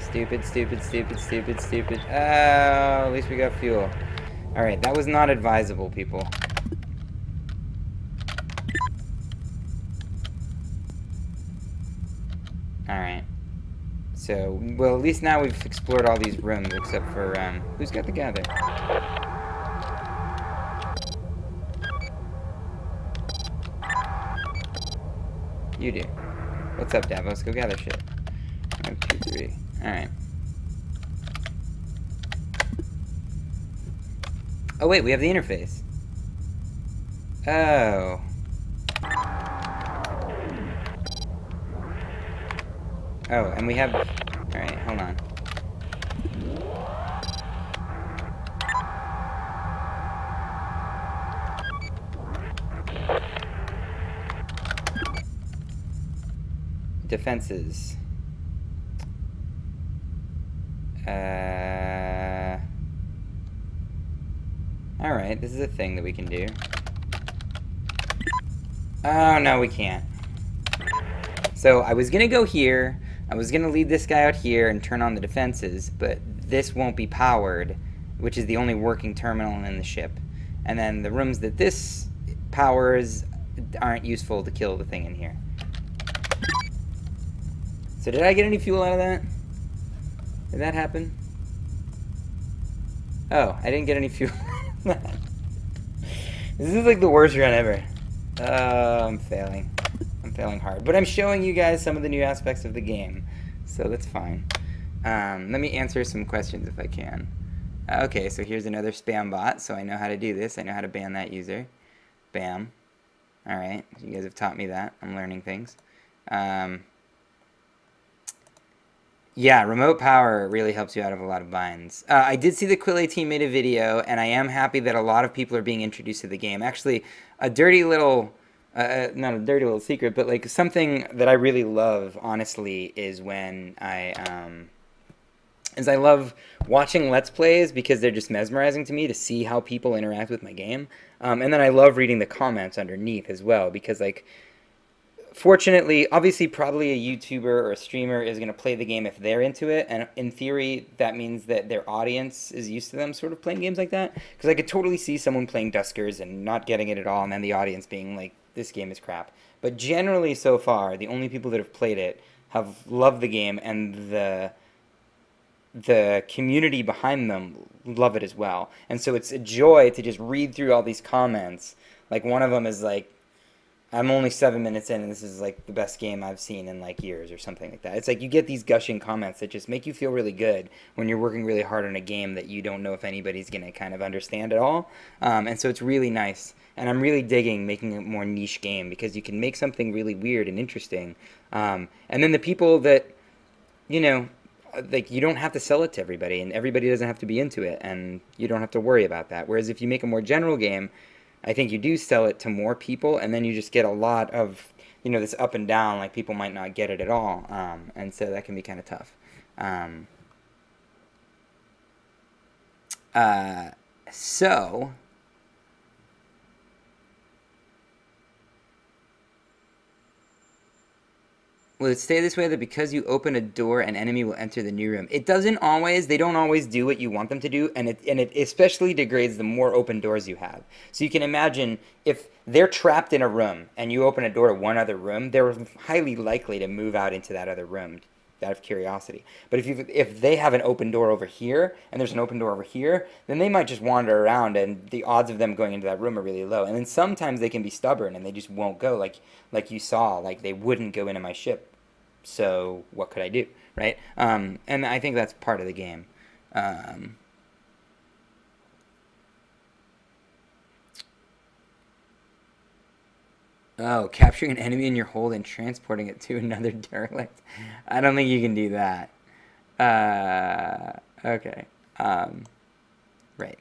Stupid, stupid, stupid, stupid, stupid. Oh, at least we got fuel. Alright, that was not advisable, people. Alright. So, well, at least now we've explored all these rooms, except for, um... who's got the gather? You do. What's up, Davos? Go gather shit. One, two, three. Alright. Oh wait, we have the interface. Oh. Oh, and we have... Alright, hold on. Defenses. Uh, Alright, this is a thing that we can do. Oh, no, we can't. So, I was gonna go here, I was gonna lead this guy out here and turn on the defenses, but this won't be powered, which is the only working terminal in the ship. And then the rooms that this powers aren't useful to kill the thing in here. So, did I get any fuel out of that? Did that happen? Oh, I didn't get any fuel. This is like the worst run ever. Oh, I'm failing. I'm failing hard. But I'm showing you guys some of the new aspects of the game, so that's fine. Um, let me answer some questions if I can. Okay, so here's another spam bot, so I know how to do this. I know how to ban that user. Bam. Alright, you guys have taught me that. I'm learning things. Um... Yeah, remote power really helps you out of a lot of binds. Uh, I did see the Quill eighteen made a video, and I am happy that a lot of people are being introduced to the game. Actually, a dirty little, uh, not a dirty little secret, but like something that I really love, honestly, is when I, um, is I love watching Let's Plays because they're just mesmerizing to me to see how people interact with my game. Um, and then I love reading the comments underneath as well because, like, fortunately, obviously, probably a YouTuber or a streamer is going to play the game if they're into it, and in theory, that means that their audience is used to them sort of playing games like that, because I could totally see someone playing Duskers and not getting it at all, and then the audience being like, this game is crap. But generally, so far, the only people that have played it have loved the game, and the the community behind them love it as well. And so it's a joy to just read through all these comments. Like, one of them is like, I'm only seven minutes in, and this is, like, the best game I've seen in, like, years or something like that. It's like you get these gushing comments that just make you feel really good when you're working really hard on a game that you don't know if anybody's going to kind of understand at all. Um, and so it's really nice. And I'm really digging making a more niche game because you can make something really weird and interesting. Um, and then the people that, you know, like, you don't have to sell it to everybody, and everybody doesn't have to be into it, and you don't have to worry about that. Whereas if you make a more general game, I think you do sell it to more people, and then you just get a lot of, you know, this up and down, like people might not get it at all, um, and so that can be kind of tough. Um, uh, so, will it stay this way that because you open a door, an enemy will enter the new room? It doesn't always. They don't always do what you want them to do, and it, and it especially degrades the more open doors you have. So you can imagine if they're trapped in a room and you open a door to one other room, they're highly likely to move out into that other room out of curiosity. But if you if they have an open door over here and there's an open door over here, then they might just wander around, and the odds of them going into that room are really low. And then sometimes they can be stubborn and they just won't go, like like you saw, like they wouldn't go into my ship. So what could I do, right? Um, and I think that's part of the game. Um, Oh, capturing an enemy in your hold and transporting it to another derelict. I don't think you can do that. Uh, okay. Um, right.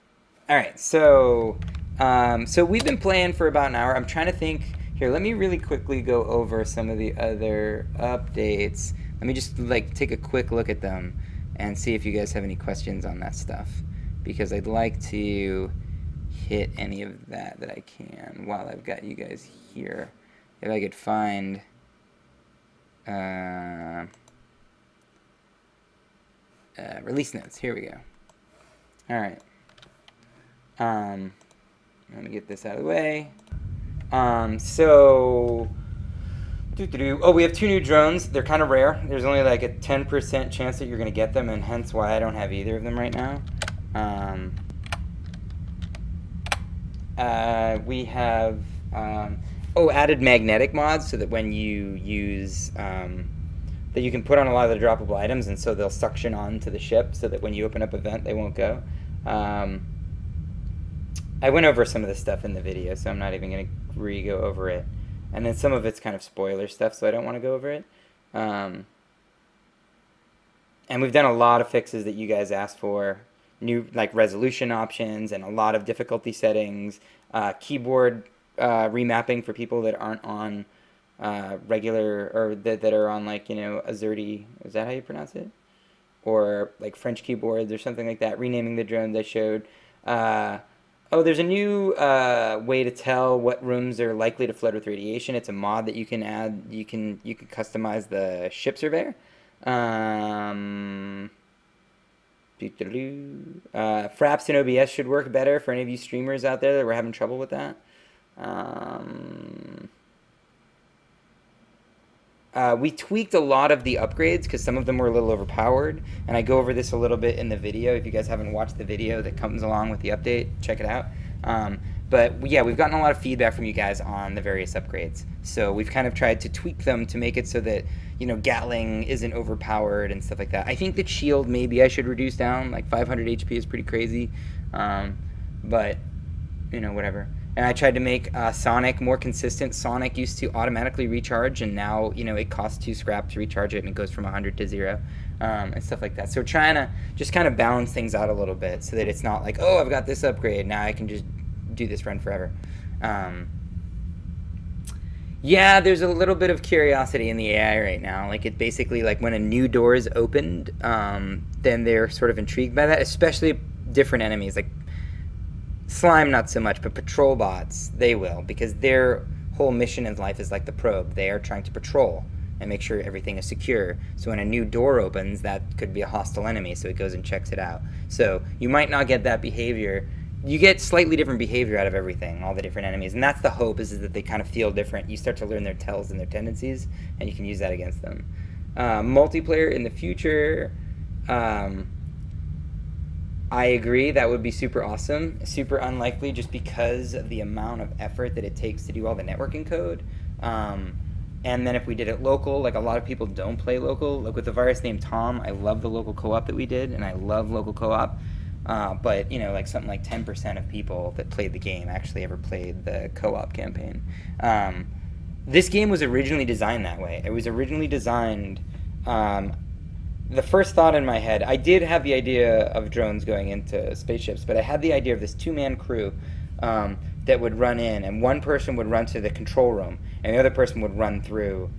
All right. So, um, so we've been playing for about an hour. I'm trying to think. Here, let me really quickly go over some of the other updates. Let me just, like, take a quick look at them and see if you guys have any questions on that stuff, because I'd like to hit any of that that I can while I've got you guys here. If I could find uh, uh, release notes. Here we go. All right. Um, let me get this out of the way. Um, so, doo-doo-doo. Oh, we have two new drones. They're kind of rare. There's only like a ten percent chance that you're going to get them, and hence why I don't have either of them right now. Um, Uh, we have, um, oh, added magnetic mods so that when you use, um, that you can put on a lot of the droppable items, and so they'll suction on to the ship so that when you open up a vent, they won't go. Um, I went over some of this stuff in the video, so I'm not even going to re-go over it. And then some of it's kind of spoiler stuff, so I don't want to go over it. Um, and we've done a lot of fixes that you guys asked for. New, like, resolution options and a lot of difficulty settings, uh, keyboard uh, remapping for people that aren't on uh, regular, or that, that are on, like, you know, Azerty, is that how you pronounce it? Or, like, French keyboards or something like that, renaming the drones I showed. Uh, oh, there's a new uh, way to tell what rooms are likely to flood with radiation. It's a mod that you can add, you can, you can customize the ship surveyor. Um... Uh, Fraps and O B S should work better for any of you streamers out there that were having trouble with that. Um, uh, we tweaked a lot of the upgrades because some of them were a little overpowered, and I go over this a little bit in the video. If you guys haven't watched the video that comes along with the update, check it out. Um, but yeah, we've gotten a lot of feedback from you guys on the various upgrades. So we've kind of tried to tweak them to make it so that, you know, Gatling isn't overpowered and stuff like that. I think the shield maybe I should reduce down. Like five hundred H P is pretty crazy. Um, but, you know, whatever. And I tried to make uh, Sonic more consistent. Sonic used to automatically recharge, and now, you know, it costs two scrap to recharge it, and it goes from one hundred to zero. um, and stuff like that. So we're trying to just kind of balance things out a little bit so that it's not like, oh, I've got this upgrade, now I can just do this run forever. Um, yeah, there's a little bit of curiosity in the A I right now. Like, it basically, like, when a new door is opened, um, then they're sort of intrigued by that, especially different enemies. Like, slime, not so much, but patrol bots, they will, because their whole mission in life is like the probe. They are trying to patrol and make sure everything is secure. So when a new door opens, that could be a hostile enemy, so it goes and checks it out. So you might not get that behavior. You get slightly different behavior out of everything, all the different enemies, and that's the hope, is, is that they kind of feel different. You start to learn their tells and their tendencies, and you can use that against them. Uh, multiplayer in the future, um, I agree, that would be super awesome. Super unlikely, just because of the amount of effort that it takes to do all the networking code. Um, and then if we did it local, like, a lot of people don't play local. Like, with the virus named Tom, I love the local co-op that we did, and I love local co-op. Uh, but, you know, like, something like ten percent of people that played the game actually ever played the co-op campaign. Um, this game was originally designed that way. It was originally designed... Um, the first thought in my head, I did have the idea of drones going into spaceships, but I had the idea of this two-man crew um, that would run in, and one person would run to the control room, and the other person would run through,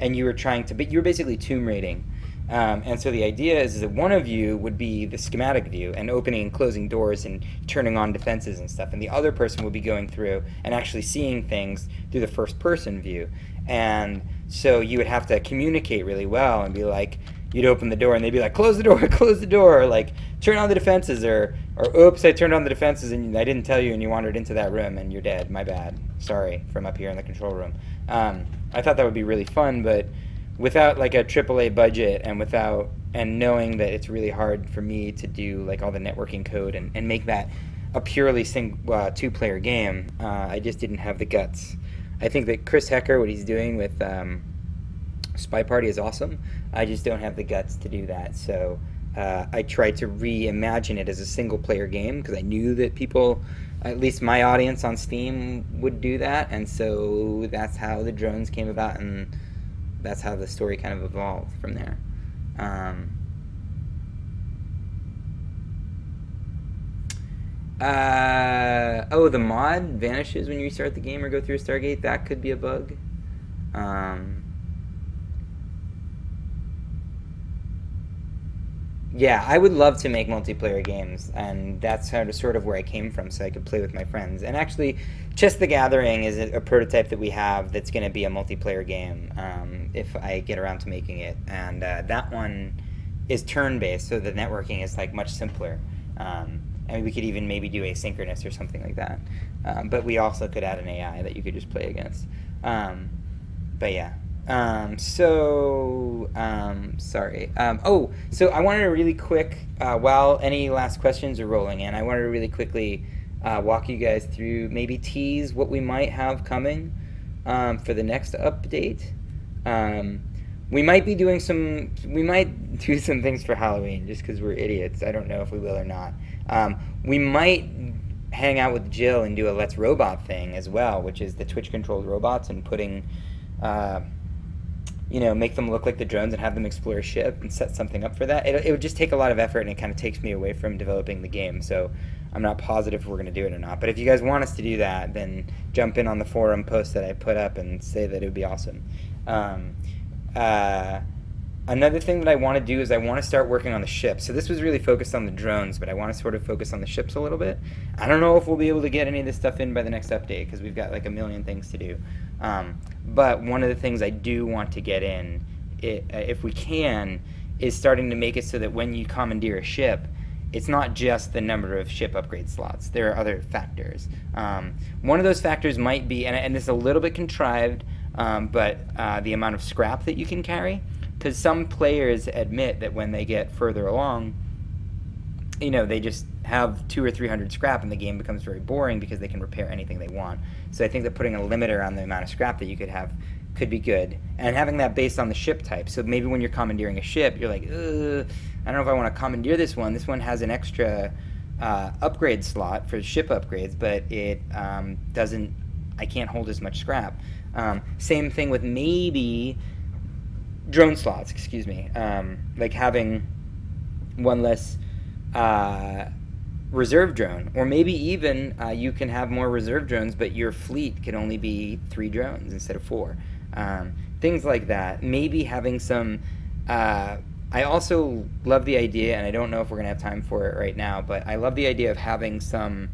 and you were trying to... But you were basically tomb raiding. Um, and so the idea is, is that one of you would be the schematic view and opening and closing doors and turning on defenses and stuff, and the other person would be going through and actually seeing things through the first-person view. And so you would have to communicate really well and be like, you'd open the door and they'd be like, close the door, close the door, or like, turn on the defenses, or, or oops, I turned on the defenses and I didn't tell you and you wandered into that room and you're dead, my bad, sorry, from up here in the control room. Um, I thought that would be really fun, but... without like a triple A budget, and without and knowing that it's really hard for me to do like all the networking code and, and make that a purely sing, uh, two-player game, uh, I just didn't have the guts. I think that Chris Hecker, what he's doing with um, Spy Party, is awesome. I just don't have the guts to do that, so uh, I tried to reimagine it as a single-player game, because I knew that people, at least my audience on Steam, would do that, and so that's how the drones came about, and that's how the story kind of evolved from there. Um, uh, oh, the mod vanishes when you restart the game or go through a Stargate. That could be a bug. Um, yeah, I would love to make multiplayer games, and that's how to, sort of where I came from, so I could play with my friends. And actually, Chess the Gathering is a, a prototype that we have that's going to be a multiplayer game, um, if I get around to making it. And uh, that one is turn-based, so the networking is like much simpler. Um, and we could even maybe do asynchronous or something like that. Um, but we also could add an A I that you could just play against. Um, but yeah. Um, so, um, sorry. Um, oh, so I wanted to really quick, uh, while any last questions are rolling in, I wanted to really quickly uh, walk you guys through, maybe tease what we might have coming um, for the next update. Um, we might be doing some, we might do some things for Halloween, just because we're idiots. I don't know if we will or not. Um, we might hang out with Jill and do a Let's Robot thing as well, which is the Twitch-controlled robots and putting... Uh, you know, make them look like the drones and have them explore a ship and set something up for that. It, it would just take a lot of effort, and it kind of takes me away from developing the game, so I'm not positive if we're going to do it or not. But if you guys want us to do that, then jump in on the forum post that I put up and say that it would be awesome. Um, uh, another thing that I want to do is I want to start working on the ships. So this was really focused on the drones, but I want to sort of focus on the ships a little bit. I don't know if we'll be able to get any of this stuff in by the next update, because we've got like a million things to do. Um, but one of the things I do want to get in, it, uh, if we can, is starting to make it so that when you commandeer a ship, it's not just the number of ship upgrade slots. There are other factors. Um, one of those factors might be, and, and this is a little bit contrived, um, but uh, the amount of scrap that you can carry. Because some players admit that when they get further along, you know, they just have two or three hundred scrap, and the game becomes very boring because they can repair anything they want. So I think that putting a limiter on the amount of scrap that you could have could be good, and having that based on the ship type. So maybe when you're commandeering a ship, you're like, ugh, I don't know if I want to commandeer this one. This one has an extra uh, upgrade slot for ship upgrades, but it um, doesn't. I can't hold as much scrap. Um, same thing with maybe drone slots, excuse me. Um, like having one less uh, reserve drone. Or maybe even uh, you can have more reserve drones, but your fleet can only be three drones instead of four. Um, things like that. Maybe having some... Uh, I also love the idea, and I don't know if we're going to have time for it right now, but I love the idea of having some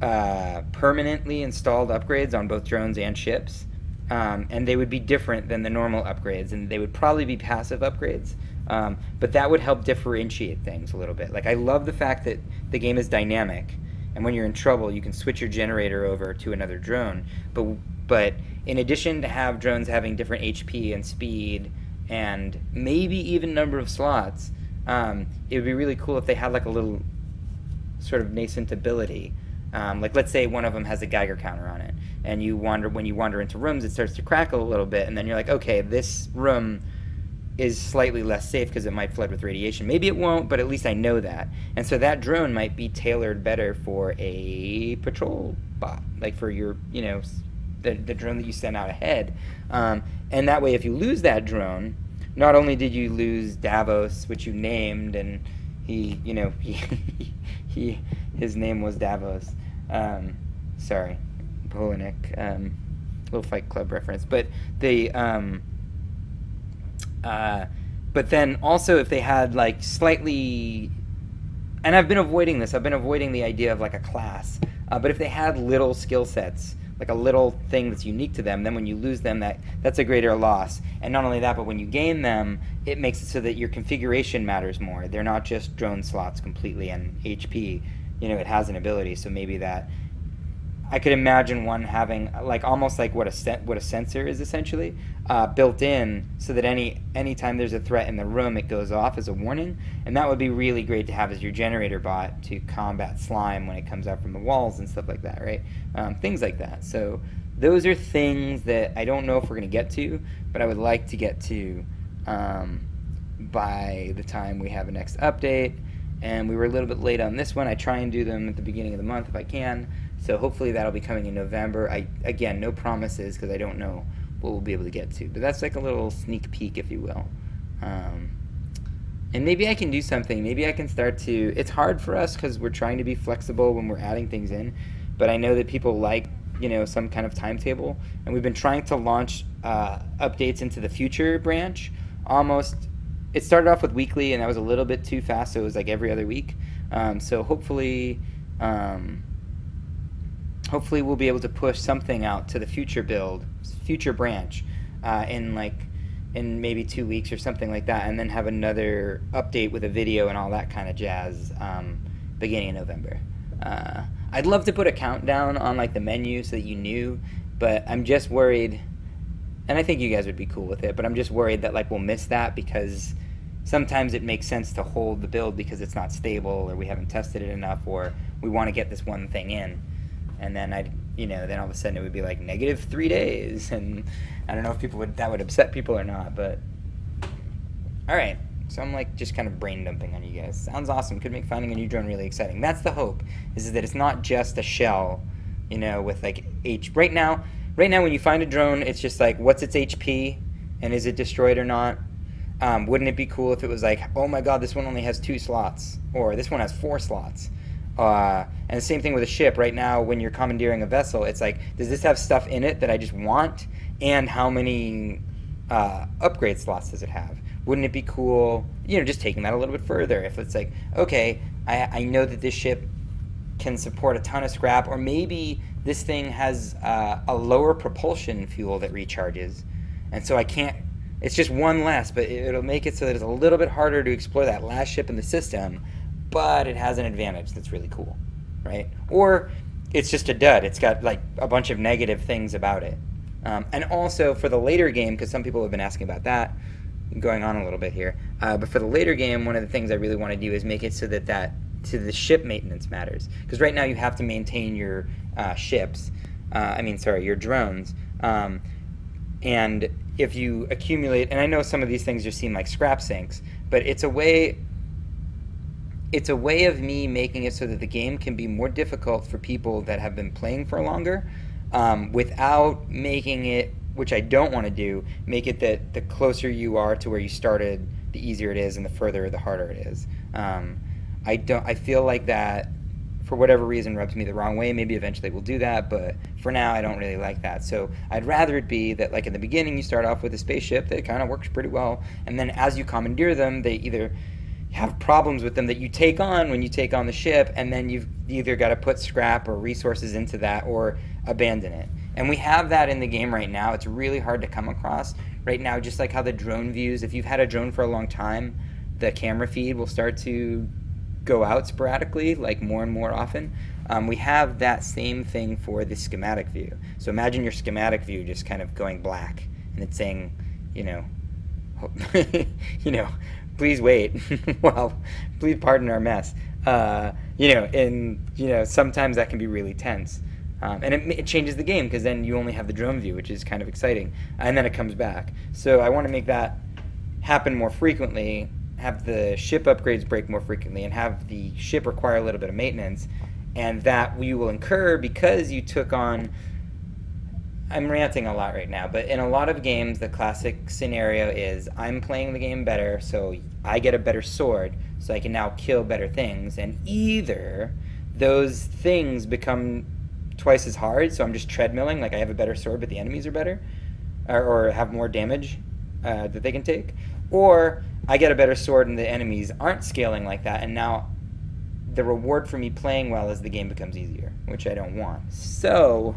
uh, permanently installed upgrades on both drones and ships. Um, and they would be different than the normal upgrades, and they would probably be passive upgrades. Um, but that would help differentiate things a little bit. Like, I love the fact that the game is dynamic, and when you're in trouble, you can switch your generator over to another drone. But, but in addition to have drones having different H P and speed and maybe even number of slots, um, it would be really cool if they had like a little sort of nascent ability. Um, like, let's say one of them has a Geiger counter on it, and you wander when you wander into rooms, it starts to crackle a little bit, and then you're like, okay, this room is slightly less safe because it might flood with radiation. Maybe it won't, but at least I know that. And so that drone might be tailored better for a patrol bot, like for your, you know, the, the drone that you send out ahead. Um, and that way, if you lose that drone, not only did you lose Davos, which you named, and he, you know, he, he his name was Davos. Um, sorry, Polinick, um, little Fight Club reference. But they, um, uh, but then also if they had like slightly, and I've been avoiding this. I've been avoiding the idea of like a class. Uh, but if they had little skill sets, like a little thing that's unique to them, then when you lose them, that, that's a greater loss. And not only that, but when you gain them, it makes it so that your configuration matters more. They're not just drone slots completely and H P. You know, it has an ability, so maybe that... I could imagine one having, like, almost like what a sen what a sensor is essentially, uh, built in, so that any anytime there's a threat in the room, it goes off as a warning. And that would be really great to have as your generator bot to combat slime when it comes out from the walls and stuff like that, right? Um, things like that. So those are things that I don't know if we're going to get to, but I would like to get to um, by the time we have a next update. And we were a little bit late on this one. I try and do them at the beginning of the month if I can. So hopefully that'll be coming in November. I again, no promises because I don't know what we'll be able to get to. But that's like a little sneak peek, if you will. Um, and maybe I can do something. Maybe I can start to... It's hard for us because we're trying to be flexible when we're adding things in. But I know that people like, you know, some kind of timetable. And we've been trying to launch uh, updates into the future branch. Almost... It started off with weekly, and that was a little bit too fast, so it was like every other week. Um, so hopefully... Um, Hopefully we'll be able to push something out to the future build, future branch, uh, in like, in maybe two weeks or something like that, and then have another update with a video and all that kind of jazz um, beginning of November. Uh, I'd love to put a countdown on like the menu so that you knew, but I'm just worried, and I think you guys would be cool with it, but I'm just worried that like we'll miss that because sometimes it makes sense to hold the build because it's not stable or we haven't tested it enough or we want to get this one thing in. And then I, you know, then all of a sudden it would be like negative three days, and I don't know if people would that would upset people or not. But all right, so I'm like just kind of brain dumping on you guys. Sounds awesome. Could make finding a new drone really exciting. That's the hope. Is that it's not just a shell, you know, with like H. Right now, right now when you find a drone, it's just like what's its H P, and is it destroyed or not? Um, wouldn't it be cool if it was like, oh my God, this one only has two slots, or this one has four slots? Uh, and the same thing with a ship. Right now, when you're commandeering a vessel, it's like, does this have stuff in it that I just want? And how many uh, upgrade slots does it have? Wouldn't it be cool, you know, just taking that a little bit further? If it's like, okay, I, I know that this ship can support a ton of scrap, or maybe this thing has uh, a lower propulsion fuel that recharges, and so I can't, it's just one less, but it, it'll make it so that it's a little bit harder to explore that last ship in the system, but it has an advantage that's really cool, right? Or it's just a dud. It's got like a bunch of negative things about it. Um, and also for the later game, because some people have been asking about that, going on a little bit here, uh, but for the later game, one of the things I really want to do is make it so that that, to the ship maintenance matters. Because right now you have to maintain your uh, ships, uh, I mean, sorry, your drones. Um, and if you accumulate, and I know some of these things just seem like scrap sinks, but it's a way... It's a way of me making it so that the game can be more difficult for people that have been playing for longer um, without making it which I don't want to do, make it that the closer you are to where you started, the easier it is, and the further, the harder it is. Um, I don't. I feel like that, for whatever reason, rubs me the wrong way. Maybe eventually we'll do that, but for now, I don't really like that. So I'd rather it be that, like in the beginning, you start off with a spaceship that kind of works pretty well, and then as you commandeer them, they either have problems with them that you take on when you take on the ship, and then you've either got to put scrap or resources into that or abandon it. And we have that in the game right now. It's really hard to come across right now, just like how the drone views, if you've had a drone for a long time, the camera feed will start to go out sporadically, like more and more often. Um, we have that same thing for the schematic view. So imagine your schematic view just kind of going black, and it's saying, you know, you know, please wait, well, please pardon our mess. Uh, you know, and you know, sometimes that can be really tense. Um, and it, it changes the game, because then you only have the drone view, which is kind of exciting. And then it comes back. So I want to make that happen more frequently, have the ship upgrades break more frequently, and have the ship require a little bit of maintenance. And that you will incur because you took on... I'm ranting a lot right now, but in a lot of games, the classic scenario is I'm playing the game better, so I get a better sword, so I can now kill better things. And either those things become twice as hard, so I'm just treadmilling, like I have a better sword but the enemies are better, or, or have more damage uh, that they can take, or I get a better sword and the enemies aren't scaling like that, and now the reward for me playing well is the game becomes easier, which I don't want. So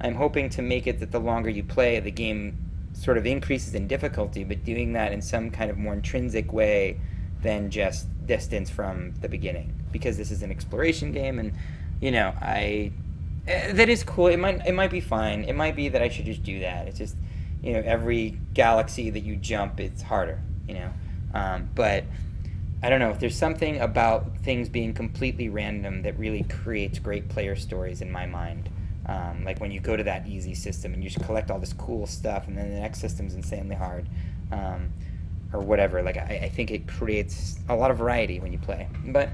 I'm hoping to make it that the longer you play, the game sort of increases in difficulty, but doing that in some kind of more intrinsic way than just distance from the beginning, because this is an exploration game, and you know, I... that is cool. It might it might be fine. It might be that I should just do that. It's just, you know, every galaxy that you jump, it's harder, you know. Um, but I don't know. There's something about things being completely random that really creates great player stories in my mind. Um, like when you go to that easy system and you just collect all this cool stuff, and then the next system's insanely hard, um, or whatever. Like I, I think it creates a lot of variety when you play. But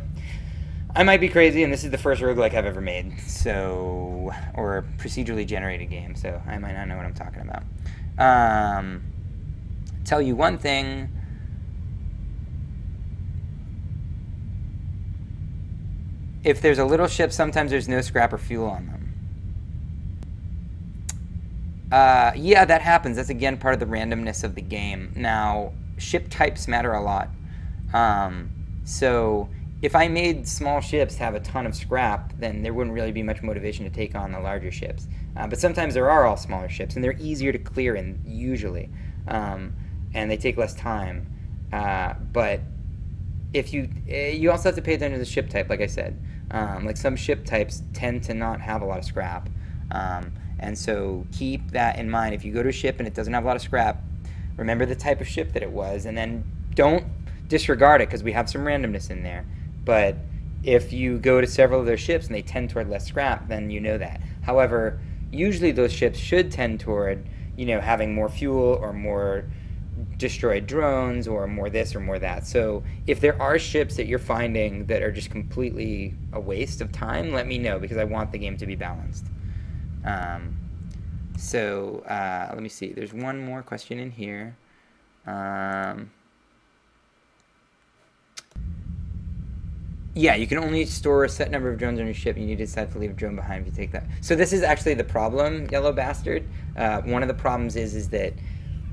I might be crazy, and this is the first roguelike I've ever made, so, or a procedurally generated game, so I might not know what I'm talking about. Um, tell you one thing. If there's a little ship, sometimes there's no scrap or fuel on them. Uh, yeah, that happens. That's, again, part of the randomness of the game. Now, ship types matter a lot. Um, so... If I made small ships have a ton of scrap, then there wouldn't really be much motivation to take on the larger ships. Uh, but sometimes there are all smaller ships, and they're easier to clear in, usually. Um, and they take less time. Uh, but if you you also have to pay attention to the ship type, like I said. Um, like some ship types tend to not have a lot of scrap. Um, and so keep that in mind. If you go to a ship and it doesn't have a lot of scrap, remember the type of ship that it was, and then don't disregard it, because we have some randomness in there. But if you go to several of their ships and they tend toward less scrap, then you know that. However, usually those ships should tend toward, you know, having more fuel or more destroyed drones or more this or more that. So if there are ships that you're finding that are just completely a waste of time, let me know, because I want the game to be balanced. Um, so uh, let me see. There's one more question in here. Um, Yeah, you can only store a set number of drones on your ship, and you decide to leave a drone behind if you take that. So this is actually the problem, Yellow Bastard. Uh, one of the problems is is that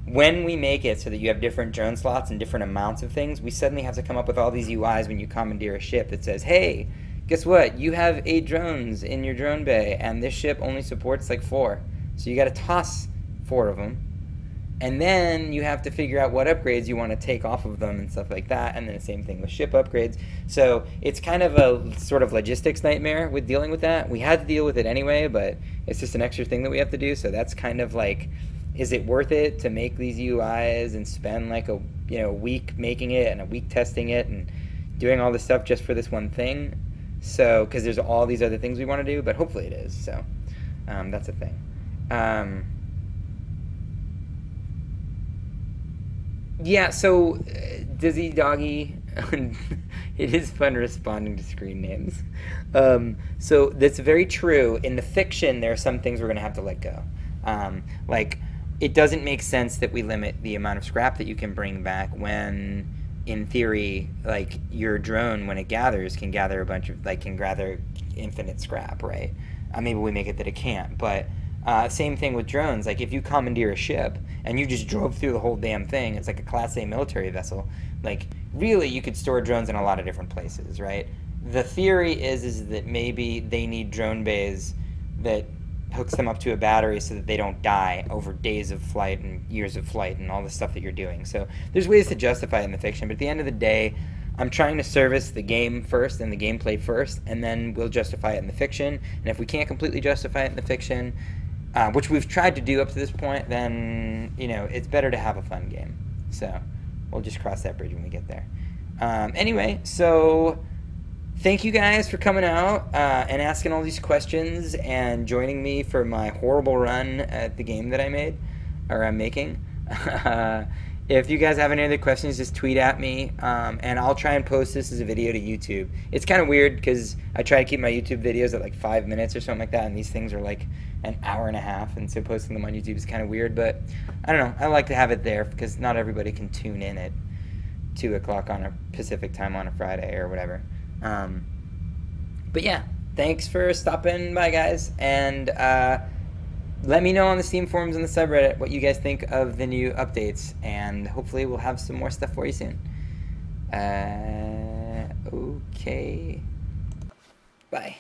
when we make it so that you have different drone slots and different amounts of things, we suddenly have to come up with all these U Is when you commandeer a ship that says, hey, guess what? You have eight drones in your drone bay, and this ship only supports like four. So you got to toss four of them. And then you have to figure out what upgrades you want to take off of them and stuff like that. And then the same thing with ship upgrades. So it's kind of a sort of logistics nightmare with dealing with that. We had to deal with it anyway, but it's just an extra thing that we have to do. So that's kind of like, is it worth it to make these U Is and spend like a you know week making it and a week testing it and doing all this stuff just for this one thing? So because there's all these other things we want to do, but hopefully it is. So um, that's a thing. Um, Yeah, so, uh, Dizzy Doggy, it is fun responding to screen names. Um, so, that's very true. In the fiction, there are some things we're going to have to let go. Um, like, it doesn't make sense that we limit the amount of scrap that you can bring back when, in theory, like, your drone, when it gathers, can gather a bunch of, like, can gather infinite scrap, right? Uh, maybe we make it that it can't, but uh, same thing with drones. Like, if you commandeer a ship and you just drove through the whole damn thing, it's like a Class A military vessel. Like, really, you could store drones in a lot of different places, right? The theory is is that maybe they need drone bays that hooks them up to a battery so that they don't die over days of flight and years of flight and all the stuff that you're doing. So there's ways to justify it in the fiction, but at the end of the day, I'm trying to service the game first and the gameplay first, and then we'll justify it in the fiction. And if we can't completely justify it in the fiction, uh, which we've tried to do up to this point, then, you know, it's better to have a fun game. So we'll just cross that bridge when we get there. Um, anyway, so... Thank you guys for coming out uh, and asking all these questions and joining me for my horrible run at the game that I made, or I'm making. Uh, if you guys have any other questions, just tweet at me, um, and I'll try and post this as a video to YouTube. It's kind of weird because I try to keep my YouTube videos at like five minutes or something like that, and these things are like an hour and a half, and so posting them on YouTube is kind of weird, but I don't know. I like to have it there because not everybody can tune in at two o'clock on a Pacific time on a Friday or whatever. Um, but yeah, thanks for stopping by, guys, and uh, let me know on the Steam forums and the subreddit what you guys think of the new updates, and hopefully we'll have some more stuff for you soon. Uh, okay, bye.